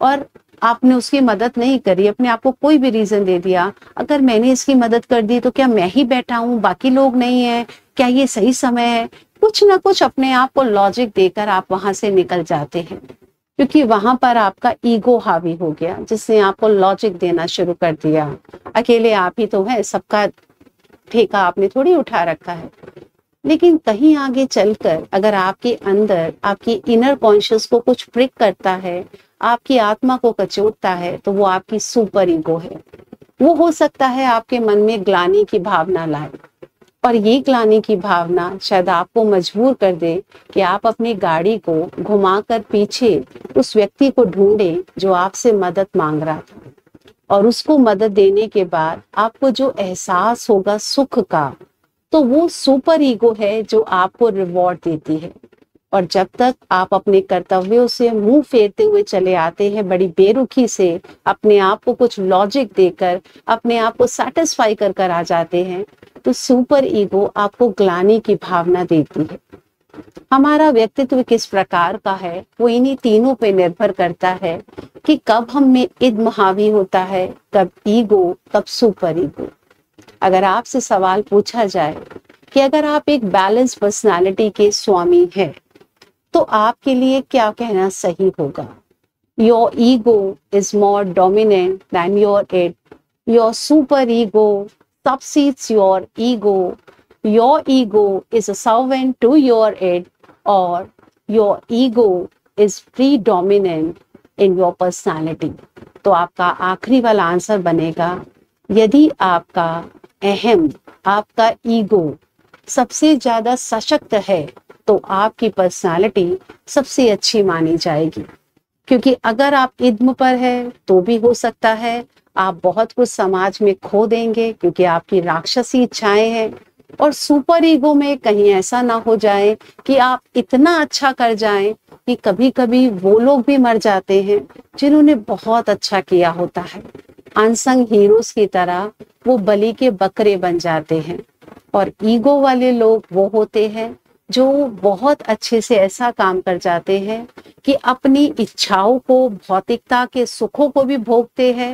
और आपने उसकी मदद नहीं करी, अपने आप को कोई भी रीजन दे दिया, अगर मैंने इसकी मदद कर दी तो क्या मैं ही बैठा हूँ, बाकी लोग नहीं है, क्या ये सही समय है, कुछ ना कुछ अपने आप को लॉजिक देकर आप वहां से निकल जाते हैं, क्योंकि वहां पर आपका ईगो हावी हो गया, जिसने आपको लॉजिक देना शुरू कर दिया, अकेले आप ही तो हैं, सबका ठेका आपने थोड़ी उठा रखा है। लेकिन कहीं आगे चलकर अगर आपके अंदर आपकी इनर कॉन्शियस को कुछ प्रिक करता है, आपकी आत्मा को कचोटता है, तो वो आपकी सुपर ईगो है। वो हो सकता है आपके मन में ग्लानि की भावना लाए, और ये ग्लानि की भावना शायद आपको मजबूर कर दे कि आप अपनी गाड़ी को घुमाकर पीछे उस व्यक्ति को ढूंढें जो आपसे मदद मांग रहा था, और उसको मदद देने के बाद आपको जो एहसास होगा सुख का, तो वो सुपर ईगो है जो आपको रिवॉर्ड देती है। और जब तक आप अपने कर्तव्यों से मुंह फेरते हुए चले आते हैं, बड़ी बेरुखी से अपने आप को कुछ लॉजिक देकर अपने आप को सेटिस्फाई कर कर आ जाते हैं, तो सुपर ईगो आपको ग्लानि की भावना देती है। हमारा व्यक्तित्व किस प्रकार का है, वो इन्हीं तीनों पे निर्भर करता है कि कब हम में इद्म हावी होता है, कब ईगो, कब सुपर ईगो। अगर आपसे सवाल पूछा जाए कि अगर आप एक बैलेंस पर्सनालिटी के स्वामी हैं, तो आपके लिए क्या कहना सही होगा? Your ego is more dominant then your it, your super ego subsides your ego, your ego is a servant to your it, और your ego is predominant in your personality. तो आपका आखिरी वाला आंसर बनेगा, यदि आपका अहम, आपका ईगो सबसे ज्यादा सशक्त है, तो आपकी पर्सनालिटी सबसे अच्छी मानी जाएगी। क्योंकि अगर आप इद्म पर है तो भी हो सकता है आप बहुत कुछ समाज में खो देंगे, क्योंकि आपकी राक्षसी इच्छाएं हैं, और सुपर ईगो में कहीं ऐसा ना हो जाए कि आप इतना अच्छा कर जाएं कि कभी कभी वो लोग भी मर जाते हैं जिन्होंने बहुत अच्छा किया होता है। अनसंग हीरोज की तरह वो बलि के बकरे बन जाते हैं, और ईगो वाले लोग वो होते हैं जो बहुत अच्छे से ऐसा काम कर जाते हैं कि अपनी इच्छाओं को, भौतिकता के सुखों को भी भोगते हैं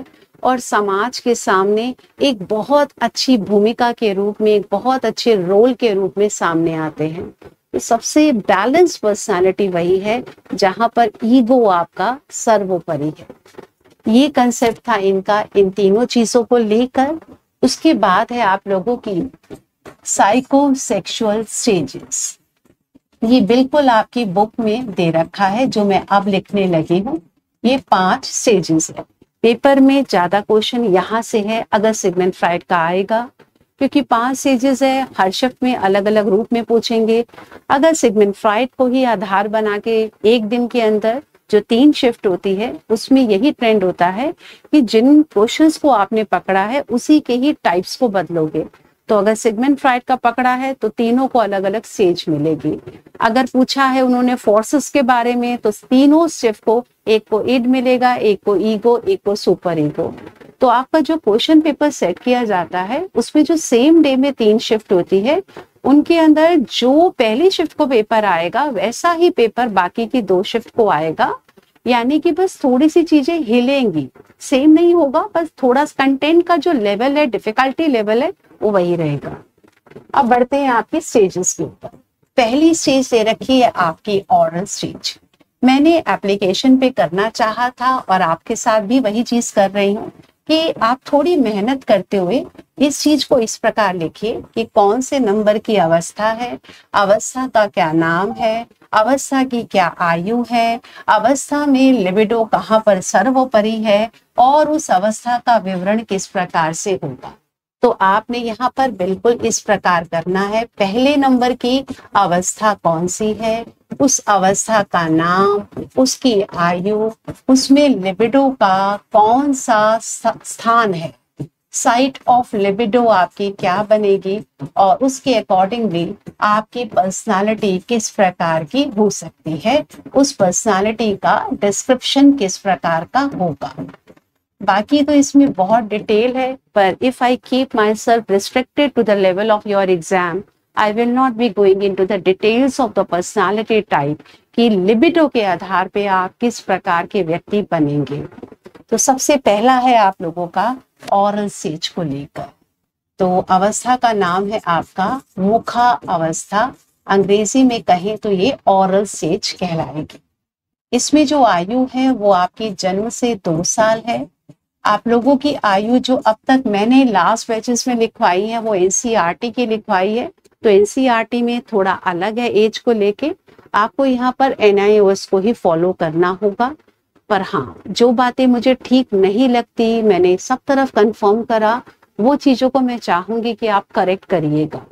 और समाज के सामने एक बहुत अच्छी भूमिका के रूप में, एक बहुत अच्छे रोल के रूप में सामने आते हैं। तो सबसे बैलेंस पर्सनालिटी वही है जहां पर ईगो आपका सर्वोपरि है। ये कंसेप्ट था इनका, इन तीनों चीजों को लेकर। उसके बाद है आप लोगों की साइकोसेक्सुअल स्टेजेस। ये बिल्कुल आपकी बुक में दे रखा है जो मैं अब लिखने लगी हूँ। ये 5 स्टेजेस है। पेपर में ज्यादा क्वेश्चन यहाँ से है अगर सिगमंड फ्रॉयड का आएगा, क्योंकि 5 स्टेजेस है, हर शिफ्ट में अलग अलग रूप में पूछेंगे। अगर सिगमंड फ्रॉयड को ही आधार बना के एक दिन के अंदर जो 3 शिफ्ट होती है उसमें यही ट्रेंड होता है कि जिन क्वेश्चंस को आपने पकड़ा है उसी के ही टाइप्स को बदलोगे। तो अगर सिगमंड फ्रॉयड का पकड़ा है तो तीनों को अलग अलग स्टेज मिलेगी। अगर पूछा है उन्होंने फोर्सेस के बारे में तो तीनों शिफ्ट को, एक को इड मिलेगा, एक को ईगो, एक को सुपर ईगो। तो आपका जो क्वेश्चन पेपर सेट किया जाता है उसमें जो सेम डे में 3 शिफ्ट होती है उनके अंदर जो पहली शिफ्ट को पेपर आएगा वैसा ही पेपर बाकी की 2 शिफ्ट को आएगा। यानी कि बस थोड़ी सी चीजें हिलेंगी, सेम नहीं होगा, बस थोड़ा कंटेंट का जो लेवल है, डिफिकल्टी लेवल है, वो वही रहेगा। अब बढ़ते हैं आपके स्टेजेस के ऊपर। पहली स्टेज दे रखी है आपकी ऑरल स्टेज। मैंने एप्लीकेशन पे करना चाहा था और आपके साथ भी वही चीज कर रही हूँ कि आप थोड़ी मेहनत करते हुए इस चीज को इस प्रकार लिखिए कि कौन से नंबर की अवस्था है, अवस्था का क्या नाम है, अवस्था की क्या आयु है, अवस्था में लिबिडो कहाँ पर सर्वोपरि है और उस अवस्था का विवरण किस प्रकार से होगा। तो आपने यहाँ पर बिल्कुल इस प्रकार करना है। पहले नंबर की अवस्था कौन सी है, उस अवस्था का नाम, उसकी आयु, उसमें लिबिडो का कौन सा स्थान है, साइट ऑफ लिबिडो आपकी क्या बनेगी और उसके अकॉर्डिंगली आपकी पर्सनालिटी किस प्रकार की हो सकती है, उस पर्सनालिटी का डिस्क्रिप्शन किस प्रकार का होगा। बाकी तो इसमें बहुत डिटेल है, पर if I keep myself restricted to the level of your exam I will not be going into the details of the personality type कि लिबिडो के आधार पे आप किस प्रकार के व्यक्ति बनेंगे। तो सबसे पहला है आप लोगों का ऑरल स्टेज को लेकर। तो अवस्था का नाम है आपका मुखा अवस्था, अंग्रेजी में कहें तो ये ऑरल स्टेज कहलाएगी। इसमें जो आयु है वो आपकी जन्म से 2 साल है। आप लोगों की आयु जो अब तक मैंने लास्ट बैचेस में लिखवाई है वो एनसीईआरटी की लिखवाई है, तो एनसीईआरटी में थोड़ा अलग है एज को लेके। आपको यहाँ पर NIO को ही फॉलो करना होगा। पर हाँ, जो बातें मुझे ठीक नहीं लगती, मैंने सब तरफ कंफर्म करा, वो चीज़ों को मैं चाहूंगी कि आप करेक्ट करिएगा।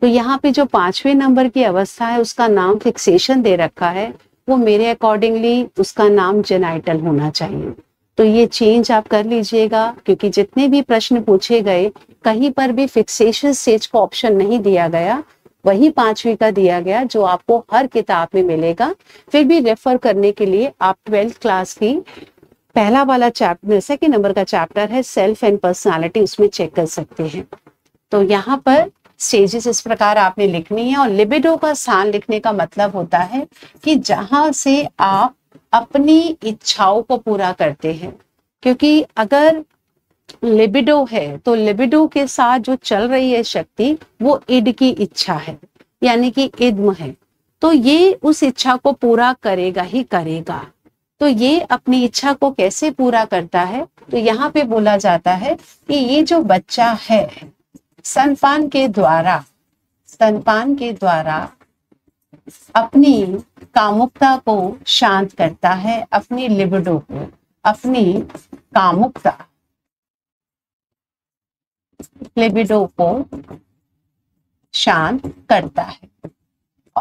तो यहाँ पे जो 5वें नंबर की अवस्था है उसका नाम फिक्सेशन दे रखा है, वो मेरे अकॉर्डिंगली उसका नाम जेनाइटल होना चाहिए। तो ये चेंज आप कर लीजिएगा क्योंकि जितने भी प्रश्न पूछे गए कहीं पर भी फिक्सेशन स्टेज को ऑप्शन नहीं दिया गया, वही 5वीं का दिया गया जो आपको हर किताब में मिलेगा। फिर भी रेफर करने के लिए आप 12th क्लास की पहला वाला चैप्टर, 2nd नंबर का चैप्टर है सेल्फ एंड पर्सनालिटी, उसमें चेक कर सकते हैं। तो यहाँ पर स्टेजेस इस प्रकार आपने लिखनी है। और लिबिडो का स्थान लिखने का मतलब होता है कि जहां से आप अपनी इच्छाओं को पूरा करते हैं, क्योंकि अगर लिबिडो है तो लिबिडो के साथ जो चल रही है शक्ति वो इड की इच्छा है, यानी कि इद्म है, तो ये उस इच्छा को पूरा करेगा ही करेगा। तो ये अपनी इच्छा को कैसे पूरा करता है, तो यहाँ पे बोला जाता है कि ये जो बच्चा है स्तनपान के द्वारा अपनी कामुकता को शांत करता है, अपनी लिबिडो को, अपनी कामुकता लिबिडो को शांत करता है।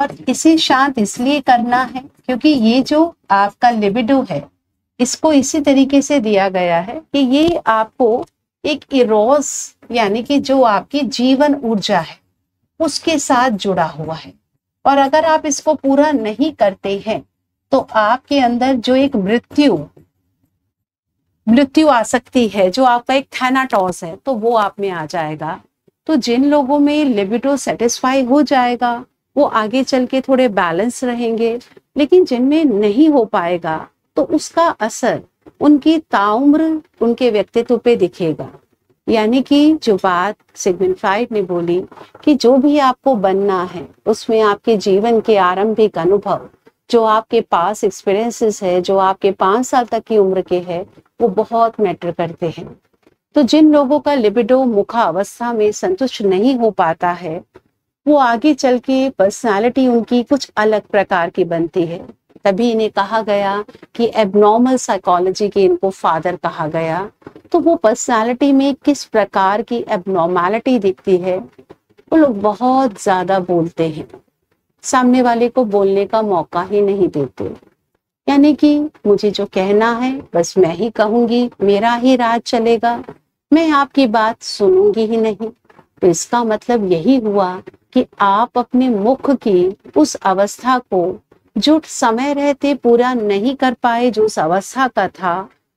और इसे शांत इसलिए करना है क्योंकि ये जो आपका लिबिडो है इसको इसी तरीके से दिया गया है कि ये आपको एक इरोस यानी कि जो आपकी जीवन ऊर्जा है उसके साथ जुड़ा हुआ है, और अगर आप इसको पूरा नहीं करते हैं तो आपके अंदर जो एक मृत्यु आ सकती है, जो आपका एक थैनाटॉस है, तो वो आप में आ जाएगा। तो जिन लोगों में लिबिडो सेटिस्फाई हो जाएगा वो आगे चल के थोड़े बैलेंस रहेंगे, लेकिन जिनमें नहीं हो पाएगा तो उसका असर उनकी ताउम्र उनके व्यक्तित्व पे दिखेगा। यानी कि जो बात सिगमंड फ्रॉयड ने बोली कि जो भी आपको बनना है उसमें आपके जीवन के आरंभिक अनुभव, जो आपके पास एक्सपीरियंसेस है, जो आपके 5 साल तक की उम्र के है, वो बहुत मैटर करते हैं। तो जिन लोगों का लिबिडो मुखा अवस्था में संतुष्ट नहीं हो पाता है, वो आगे चल के पर्सनालिटी उनकी कुछ अलग प्रकार की बनती है। तभी इन्हें कहा गया कि एबनॉर्मल साइकोलॉजी के इनको फादर कहा गया। तो वो पर्सनालिटी में किस प्रकार की एबनॉर्मलिटी दिखती है, वो लोग बहुत ज्यादा बोलते हैं, सामने वाले को बोलने का मौका ही नहीं देते। यानी कि मुझे जो कहना है बस मैं ही कहूंगी, मेरा ही राज चलेगा, मैं आपकी बात सुनूंगी ही नहीं। तो इसका मतलब यही हुआ कि आप अपने मुख की उस अवस्था को जो समय रहते पूरा नहीं कर पाए, जो उस अवस्था का था,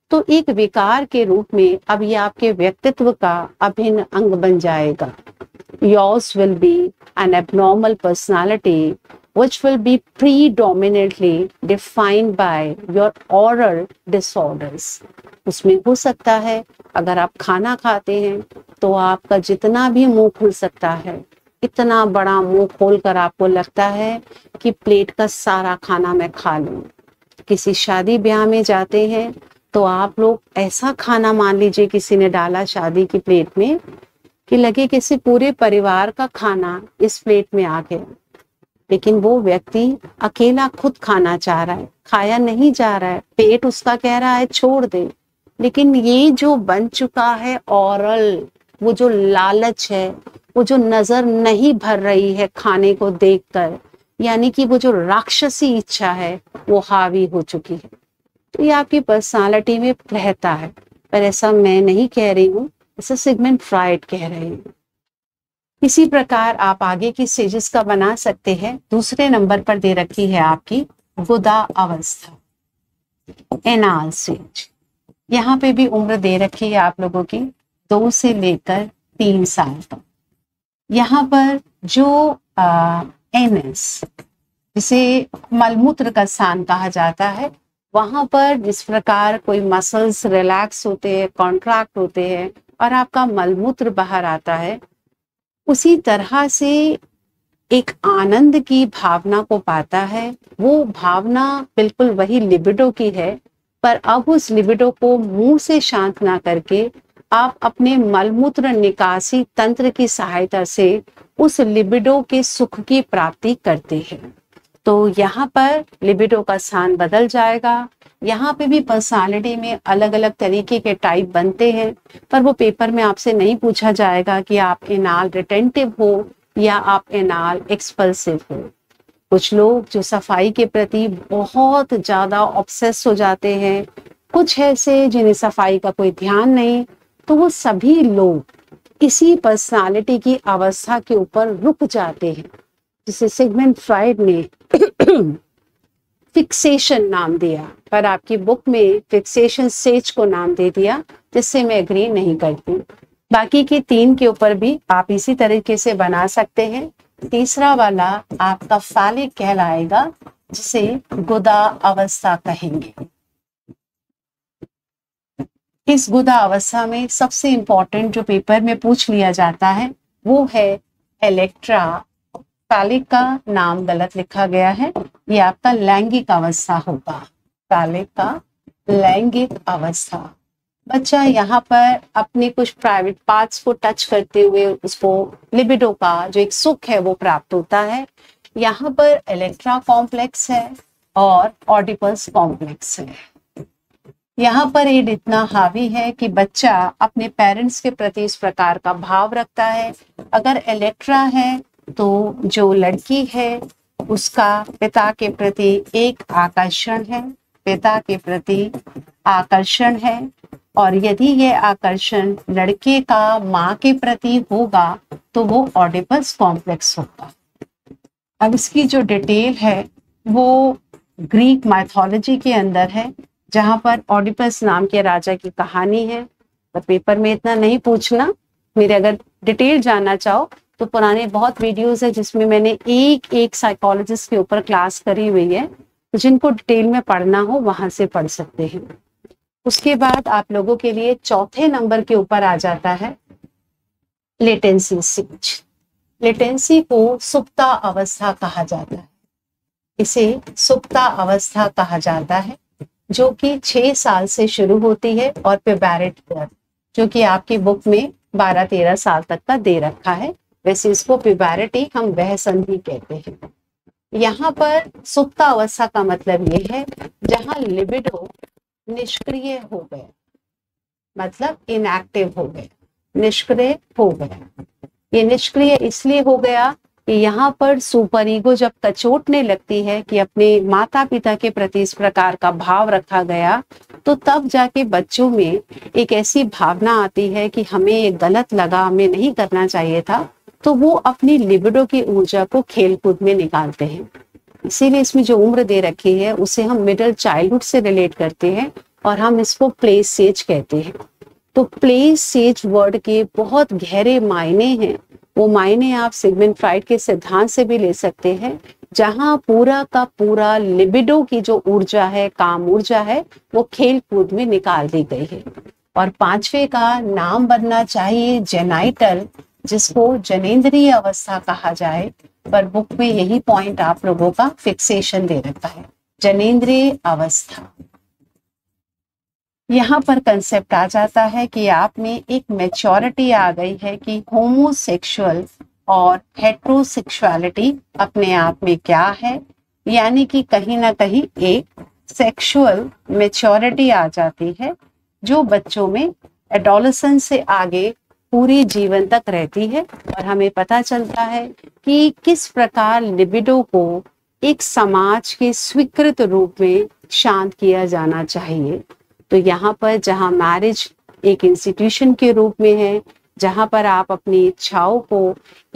तो एक विकार के रूप में अब ये आपके व्यक्तित्व का अभिन्न अंग बन जाएगा। Yours will be an abnormal personality which will be predominantly defined by your oral disorders। उसमें हो सकता है अगर आप खाना खाते हैं तो आपका जितना भी मुंह खुल सकता है, इतना बड़ा मुंह खोलकर आपको लगता है कि प्लेट का सारा खाना मैं खा लूं। किसी शादी ब्याह में जाते हैं तो आप लोग ऐसा खाना, मान लीजिए किसी ने डाला शादी की प्लेट में कि लगे किसी पूरे परिवार का खाना इस प्लेट में आ गया, लेकिन वो व्यक्ति अकेला खुद खाना चाह रहा है, खाया नहीं जा रहा है, पेट उसका कह रहा है छोड़ दे। लेकिन ये जो बन चुका है ओरल, वो जो लालच है, वो जो नजर नहीं भर रही है खाने को देखकर, यानी कि वो जो राक्षसी इच्छा है वो हावी हो चुकी है। तो ये आपकी पर्सनालिटी में रहता है, पर ऐसा मैं नहीं कह रही हूँ, ऐसा सिगमंड फ्रॉयड कह रहे हैं। इसी प्रकार आप आगे की स्टेजेस का बना सकते हैं। दूसरे नंबर पर दे रखी है आपकी गुदा अवस्था, एनाल स्टेज। यहाँ पे भी उम्र दे रखी है आप लोगों की 2 से लेकर 3 साल तक। यहाँ पर जो एनएस, जिसे मलमूत्र का स्थान कहा जाता है, वहां पर जिस प्रकार कोई मसल्स रिलैक्स होते हैं, कॉन्ट्रैक्ट होते हैं और आपका मलमूत्र बाहर आता है, उसी तरह से एक आनंद की भावना को पाता है। वो भावना बिल्कुल वही लिबिडो की है, पर अब उस लिबिडो को मुंह से शांत ना करके आप अपने मलमूत्र निकासी तंत्र की सहायता से उस लिबिडो के सुख की प्राप्ति करते हैं। तो यहाँ पर लिबिडो का स्थान बदल जाएगा। यहाँ पे भी पर्सनालिटी में अलग अलग तरीके के टाइप बनते हैं, पर वो पेपर में आपसे नहीं पूछा जाएगा कि आप एनाल रिटेंटिव हो या आप एनाल एक्सपल्सिव हो। कुछ लोग जो सफाई के प्रति बहुत ज्यादा ऑब्सेस हो जाते हैं, कुछ ऐसे जिन्हें सफाई का कोई ध्यान नहीं, तो वो सभी लोग इसी पर्सनालिटी की अवस्था के ऊपर रुक जाते हैं, जिसे सिगमंड फ्रॉयड ने फिक्सेशन नाम दिया, पर आपकी बुक में फिक्सेशन स्टेज को नाम दे दिया, जिससे मैं एग्री नहीं करती। बाकी के 3 के ऊपर भी आप इसी तरीके से बना सकते हैं। तीसरा वाला आपका फैलिक कहलाएगा, जिसे गुदा अवस्था कहेंगे। इस गुदा अवस्था में सबसे इंपॉर्टेंट जो पेपर में पूछ लिया जाता है वो है इलेक्ट्रा। फैलिक का नाम गलत लिखा गया है, ये आपका लैंगिक अवस्था होगा, फैलिक का लैंगिक अवस्था। बच्चा यहाँ पर अपने कुछ प्राइवेट पार्ट्स को टच करते हुए उसको लिबिडो का जो एक सुख है वो प्राप्त होता है। यहाँ पर इलेक्ट्रा कॉम्प्लेक्स है और ऑडिपस कॉम्प्लेक्स है। यहाँ पर ये इतना हावी है कि बच्चा अपने पेरेंट्स के प्रति इस प्रकार का भाव रखता है। अगर इलेक्ट्रा है तो जो लड़की है उसका पिता के प्रति एक आकर्षण है, पिता के प्रति आकर्षण है, और यदि ये आकर्षण लड़के का माँ के प्रति होगा तो वो ऑडिपस कॉम्प्लेक्स होगा। अब इसकी जो डिटेल है वो ग्रीक माइथोलॉजी के अंदर है, जहाँ पर ऑडिपस नाम के राजा की कहानी है। पर पेपर में इतना नहीं पूछना, मेरे अगर डिटेल जानना चाहो तो पुराने बहुत वीडियोस है जिसमें मैंने एक एक साइकोलॉजिस्ट के ऊपर क्लास करी हुई है, तो जिनको डिटेल में पढ़ना हो वहां से पढ़ सकते हैं। उसके बाद आप लोगों के लिए चौथे नंबर के ऊपर आ जाता है लेटेंसी स्टेज। लेटेंसी को सुप्ता अवस्था कहा जाता है, इसे सुप्ता अवस्था कहा जाता है, जो कि 6 साल से शुरू होती है और पेबैरेट पर, जो कि आपकी बुक में 12-13 साल तक का दे रखा है, वैसे इसको पेबैरेट ही हम वहसन भी कहते हैं। यहाँ पर सुप्ता अवस्था का मतलब ये है जहाँ लिबिडो निष्क्रिय हो गए, मतलब इनएक्टिव हो गए, निष्क्रिय हो गया। ये निष्क्रिय इसलिए हो गया कि यहाँ पर सुपर ईगो जब कचोटने लगती है कि अपने माता पिता के प्रति इस प्रकार का भाव रखा गया, तो तब जाके बच्चों में एक ऐसी भावना आती है कि हमें ये गलत लगा, हमें नहीं करना चाहिए था, तो वो अपनी लिबिडो की ऊर्जा को खेलकूद में निकालते हैं। इसीलिए इसमें जो उम्र दे रखी है उसे हम मिडिल चाइल्डहुड से रिलेट करते हैं और हम इसको प्ले स्टेज कहते हैं। तो प्ले स्टेज वर्ड के बहुत गहरे मायने हैं, वो मायने आप सिगमंड फ्रॉयड के सिद्धांत से भी ले सकते हैं, जहां पूरा का पूरा लिबिडो की जो ऊर्जा है, काम ऊर्जा है, वो खेल कूद में निकाल दी गई है। और पांचवे का नाम बनना चाहिए जेनाइटल, जिसको जनेंद्रीय अवस्था कहा जाए, पर बुक में यही पॉइंट आप लोगों का फिक्सेशन दे रखा है, जनेंद्रीय अवस्था। यहाँ पर कंसेप्ट आ जाता है कि आप में एक मैच्योरिटी आ गई है कि होमोसेक्सुअल और हेट्रोसेक्सुअलिटी अपने आप में क्या है, यानी कि कहीं ना कहीं एक सेक्सुअल मैच्योरिटी आ जाती है जो बच्चों में एडोलसेंस से आगे पूरे जीवन तक रहती है। और हमें पता चलता है कि किस प्रकार लिबिडो को एक समाज के स्वीकृत रूप में शांत किया जाना चाहिए। तो यहाँ पर जहाँ मैरिज एक इंस्टीट्यूशन के रूप में है, जहाँ पर आप अपनी इच्छाओं को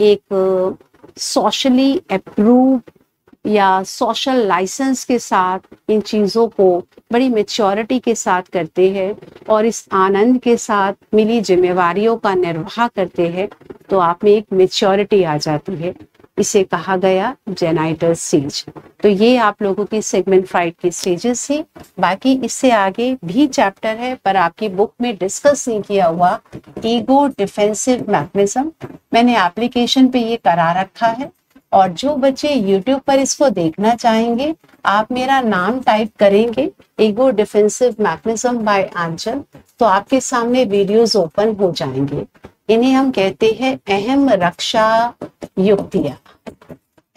एक सोशली अप्रूव या सोशल लाइसेंस के साथ इन चीज़ों को बड़ी मैच्योरिटी के साथ करते हैं और इस आनंद के साथ मिली जिम्मेवारियों का निर्वाह करते हैं, तो आप में एक मैच्योरिटी आ जाती है, इसे कहा गया जेनाइटल स्टेज। तो ये आप लोगों की सिगमंड फ्रॉयड की स्टेजेस है। बाकी इससे आगे भी चैप्टर है पर आपकी बुक में डिस्कस नहीं किया हुआ ईगो डिफेंसिव मैकेनिज्म, मैंने एप्लीकेशन पे ये करा रखा है। और जो बच्चे यूट्यूब पर इसको देखना चाहेंगे, आप मेरा नाम टाइप करेंगे ego defensive mechanism by Aanchal, तो आपके सामने वीडियोज ओपन हो जाएंगे। इन्हें हम कहते हैं अहम रक्षा युक्तियां,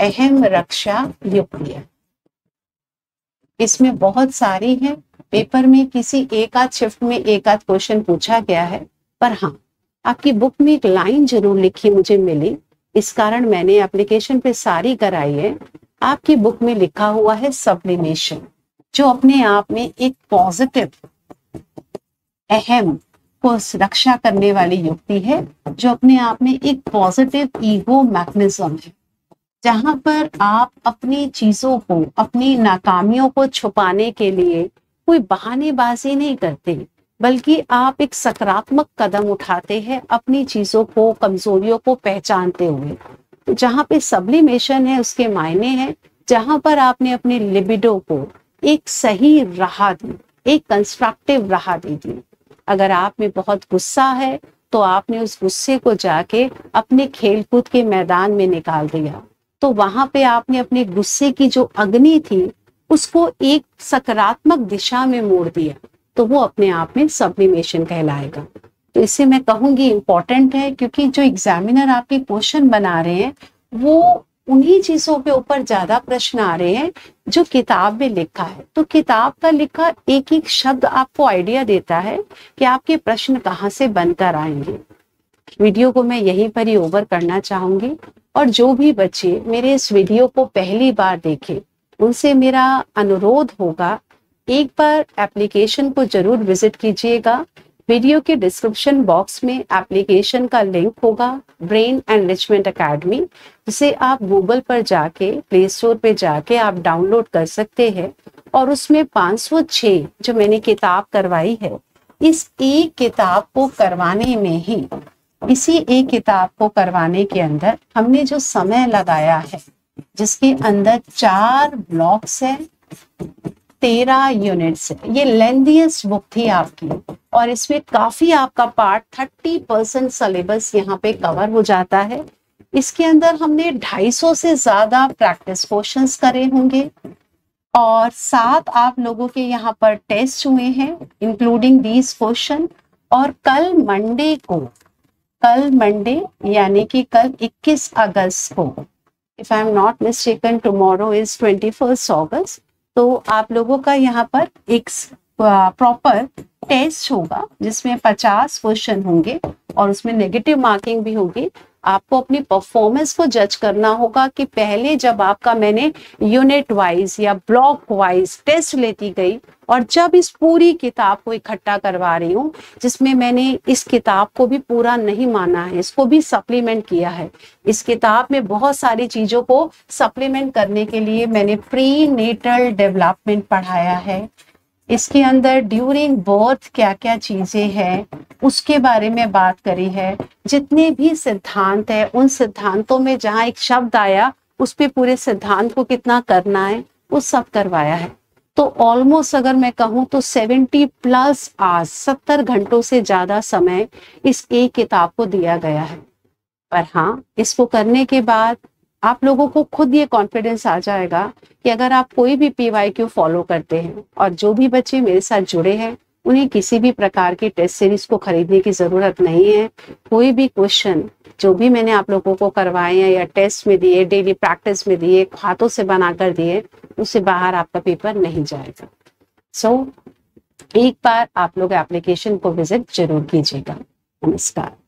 अहम रक्षा युक्तियां। इसमें बहुत सारी हैं, पेपर में किसी एकाध शिफ्ट में एकाध क्वेश्चन पूछा गया है, पर हाँ आपकी बुक में एक लाइन जरूर लिखी मुझे मिली, इस कारण मैंने एप्लीकेशन पे सारी कराई है। आपकी बुक में लिखा हुआ है सब्लिमेशन, जो अपने आप में एक पॉजिटिव अहम को रक्षा करने वाली युक्ति है, जो अपने आप में एक पॉजिटिव ईगो मैकेनिज्म है, जहां पर आप अपनी चीजों को, अपनी नाकामियों को छुपाने के लिए कोई बहानेबाजी नहीं करते, बल्कि आप एक सकारात्मक कदम उठाते हैं अपनी चीजों को, कमजोरियों को पहचानते हुए। जहां पे सब्लिमेशन है उसके मायने हैं जहां पर आपने अपने लिबिडो को एक सही राह दी, एक कंस्ट्रक्टिव राह दी थी। अगर आप में बहुत गुस्सा है तो आपने उस गुस्से को जाके अपने खेलकूद के मैदान में निकाल दिया, तो वहां पे आपने अपने गुस्से की जो अग्नि थी उसको एक सकारात्मक दिशा में मोड़ दिया, तो वो अपने आप में सब्लिमेशन कहलाएगा। तो इसे मैं कहूंगी इम्पोर्टेंट है, क्योंकि जो एग्जामिनर आपके क्वेश्चन बना रहे हैं वो उन्हीं चीजों के ऊपर ज्यादा प्रश्न आ रहे हैं जो किताब में लिखा है। तो किताब का लिखा एक एक शब्द आपको आइडिया देता है कि आपके प्रश्न कहाँ से बनकर आएंगे। वीडियो को मैं यहीं पर ही ओवर करना चाहूंगी, और जो भी बच्चे मेरे इस वीडियो को पहली बार देखें उनसे मेरा अनुरोध होगा, एक बार एप्लीकेशन को जरूर विजिट कीजिएगा। वीडियो के डिस्क्रिप्शन बॉक्स में एप्लीकेशन का लिंक होगा, ब्रेन एनरिचमेंट एकेडमी, जिसे आप गूगल पर जाके, प्ले स्टोर पर जाके आप डाउनलोड कर सकते हैं। और उसमें 506 जो मैंने किताब करवाई है, इस एक किताब को करवाने में ही इसी एक किताब को करवाने के अंदर हमने जो समय लगाया है, जिसके अंदर 4 ब्लॉक्स हैं, 13 यूनिट्स है। ये लेंथीएस्ट बुक थी आपकी और इसमें काफी आपका पार्ट 30% सिलेबस यहाँ पे कवर हो जाता है। इसके अंदर हमने 250 से ज्यादा प्रैक्टिस क्वेश्चंस करे होंगे और 7 आप लोगों के यहाँ पर टेस्ट हुए हैं इंक्लूडिंग दीज क्वेश्चन। और कल मंडे यानी कि कल 21 अगस्त को, if I am not mistaken tomorrow is 21 August, तो आप लोगों का यहाँ पर एक प्रॉपर टेस्ट होगा जिसमें 50 क्वेश्चन होंगे और उसमें नेगेटिव मार्किंग भी होगी। आपको अपनी परफॉर्मेंस को जज करना होगा कि पहले जब आपका मैंने यूनिट वाइज या ब्लॉक वाइज टेस्ट लेती गई और जब इस पूरी किताब को इकट्ठा करवा रही हूँ, जिसमें मैंने इस किताब को भी पूरा नहीं माना है, इसको भी सप्लीमेंट किया है। इस किताब में बहुत सारी चीजों को सप्लीमेंट करने के लिए मैंने प्री नेटल डेवलपमेंट पढ़ाया है, इसके अंदर ड्यूरिंग बर्थ क्या क्या चीजें हैं उसके बारे में बात करी है। जितने भी सिद्धांत है उन सिद्धांतों में जहाँ एक शब्द आया उस पे पूरे सिद्धांत को कितना करना है वो सब करवाया है। तो ऑलमोस्ट अगर मैं कहूँ तो 70+ आवर्स 70 घंटों से ज्यादा समय इस एक किताब को दिया गया है। पर हाँ, इसको करने के बाद आप लोगों को खुद ये कॉन्फिडेंस आ जाएगा कि अगर आप कोई भी PYQ फॉलो करते हैं, और जो भी बच्चे मेरे साथ जुड़े हैं उन्हें किसी भी प्रकार की टेस्ट सीरीज को खरीदने की जरूरत नहीं है। कोई भी क्वेश्चन जो भी मैंने आप लोगों को करवाए हैं या टेस्ट में दिए, डेली प्रैक्टिस में दिए, हाथों से बनाकर दिए, उससे बाहर आपका पेपर नहीं जाएगा। सो एक बार आप लोग एप्लीकेशन को विजिट जरूर कीजिएगा। नमस्कार।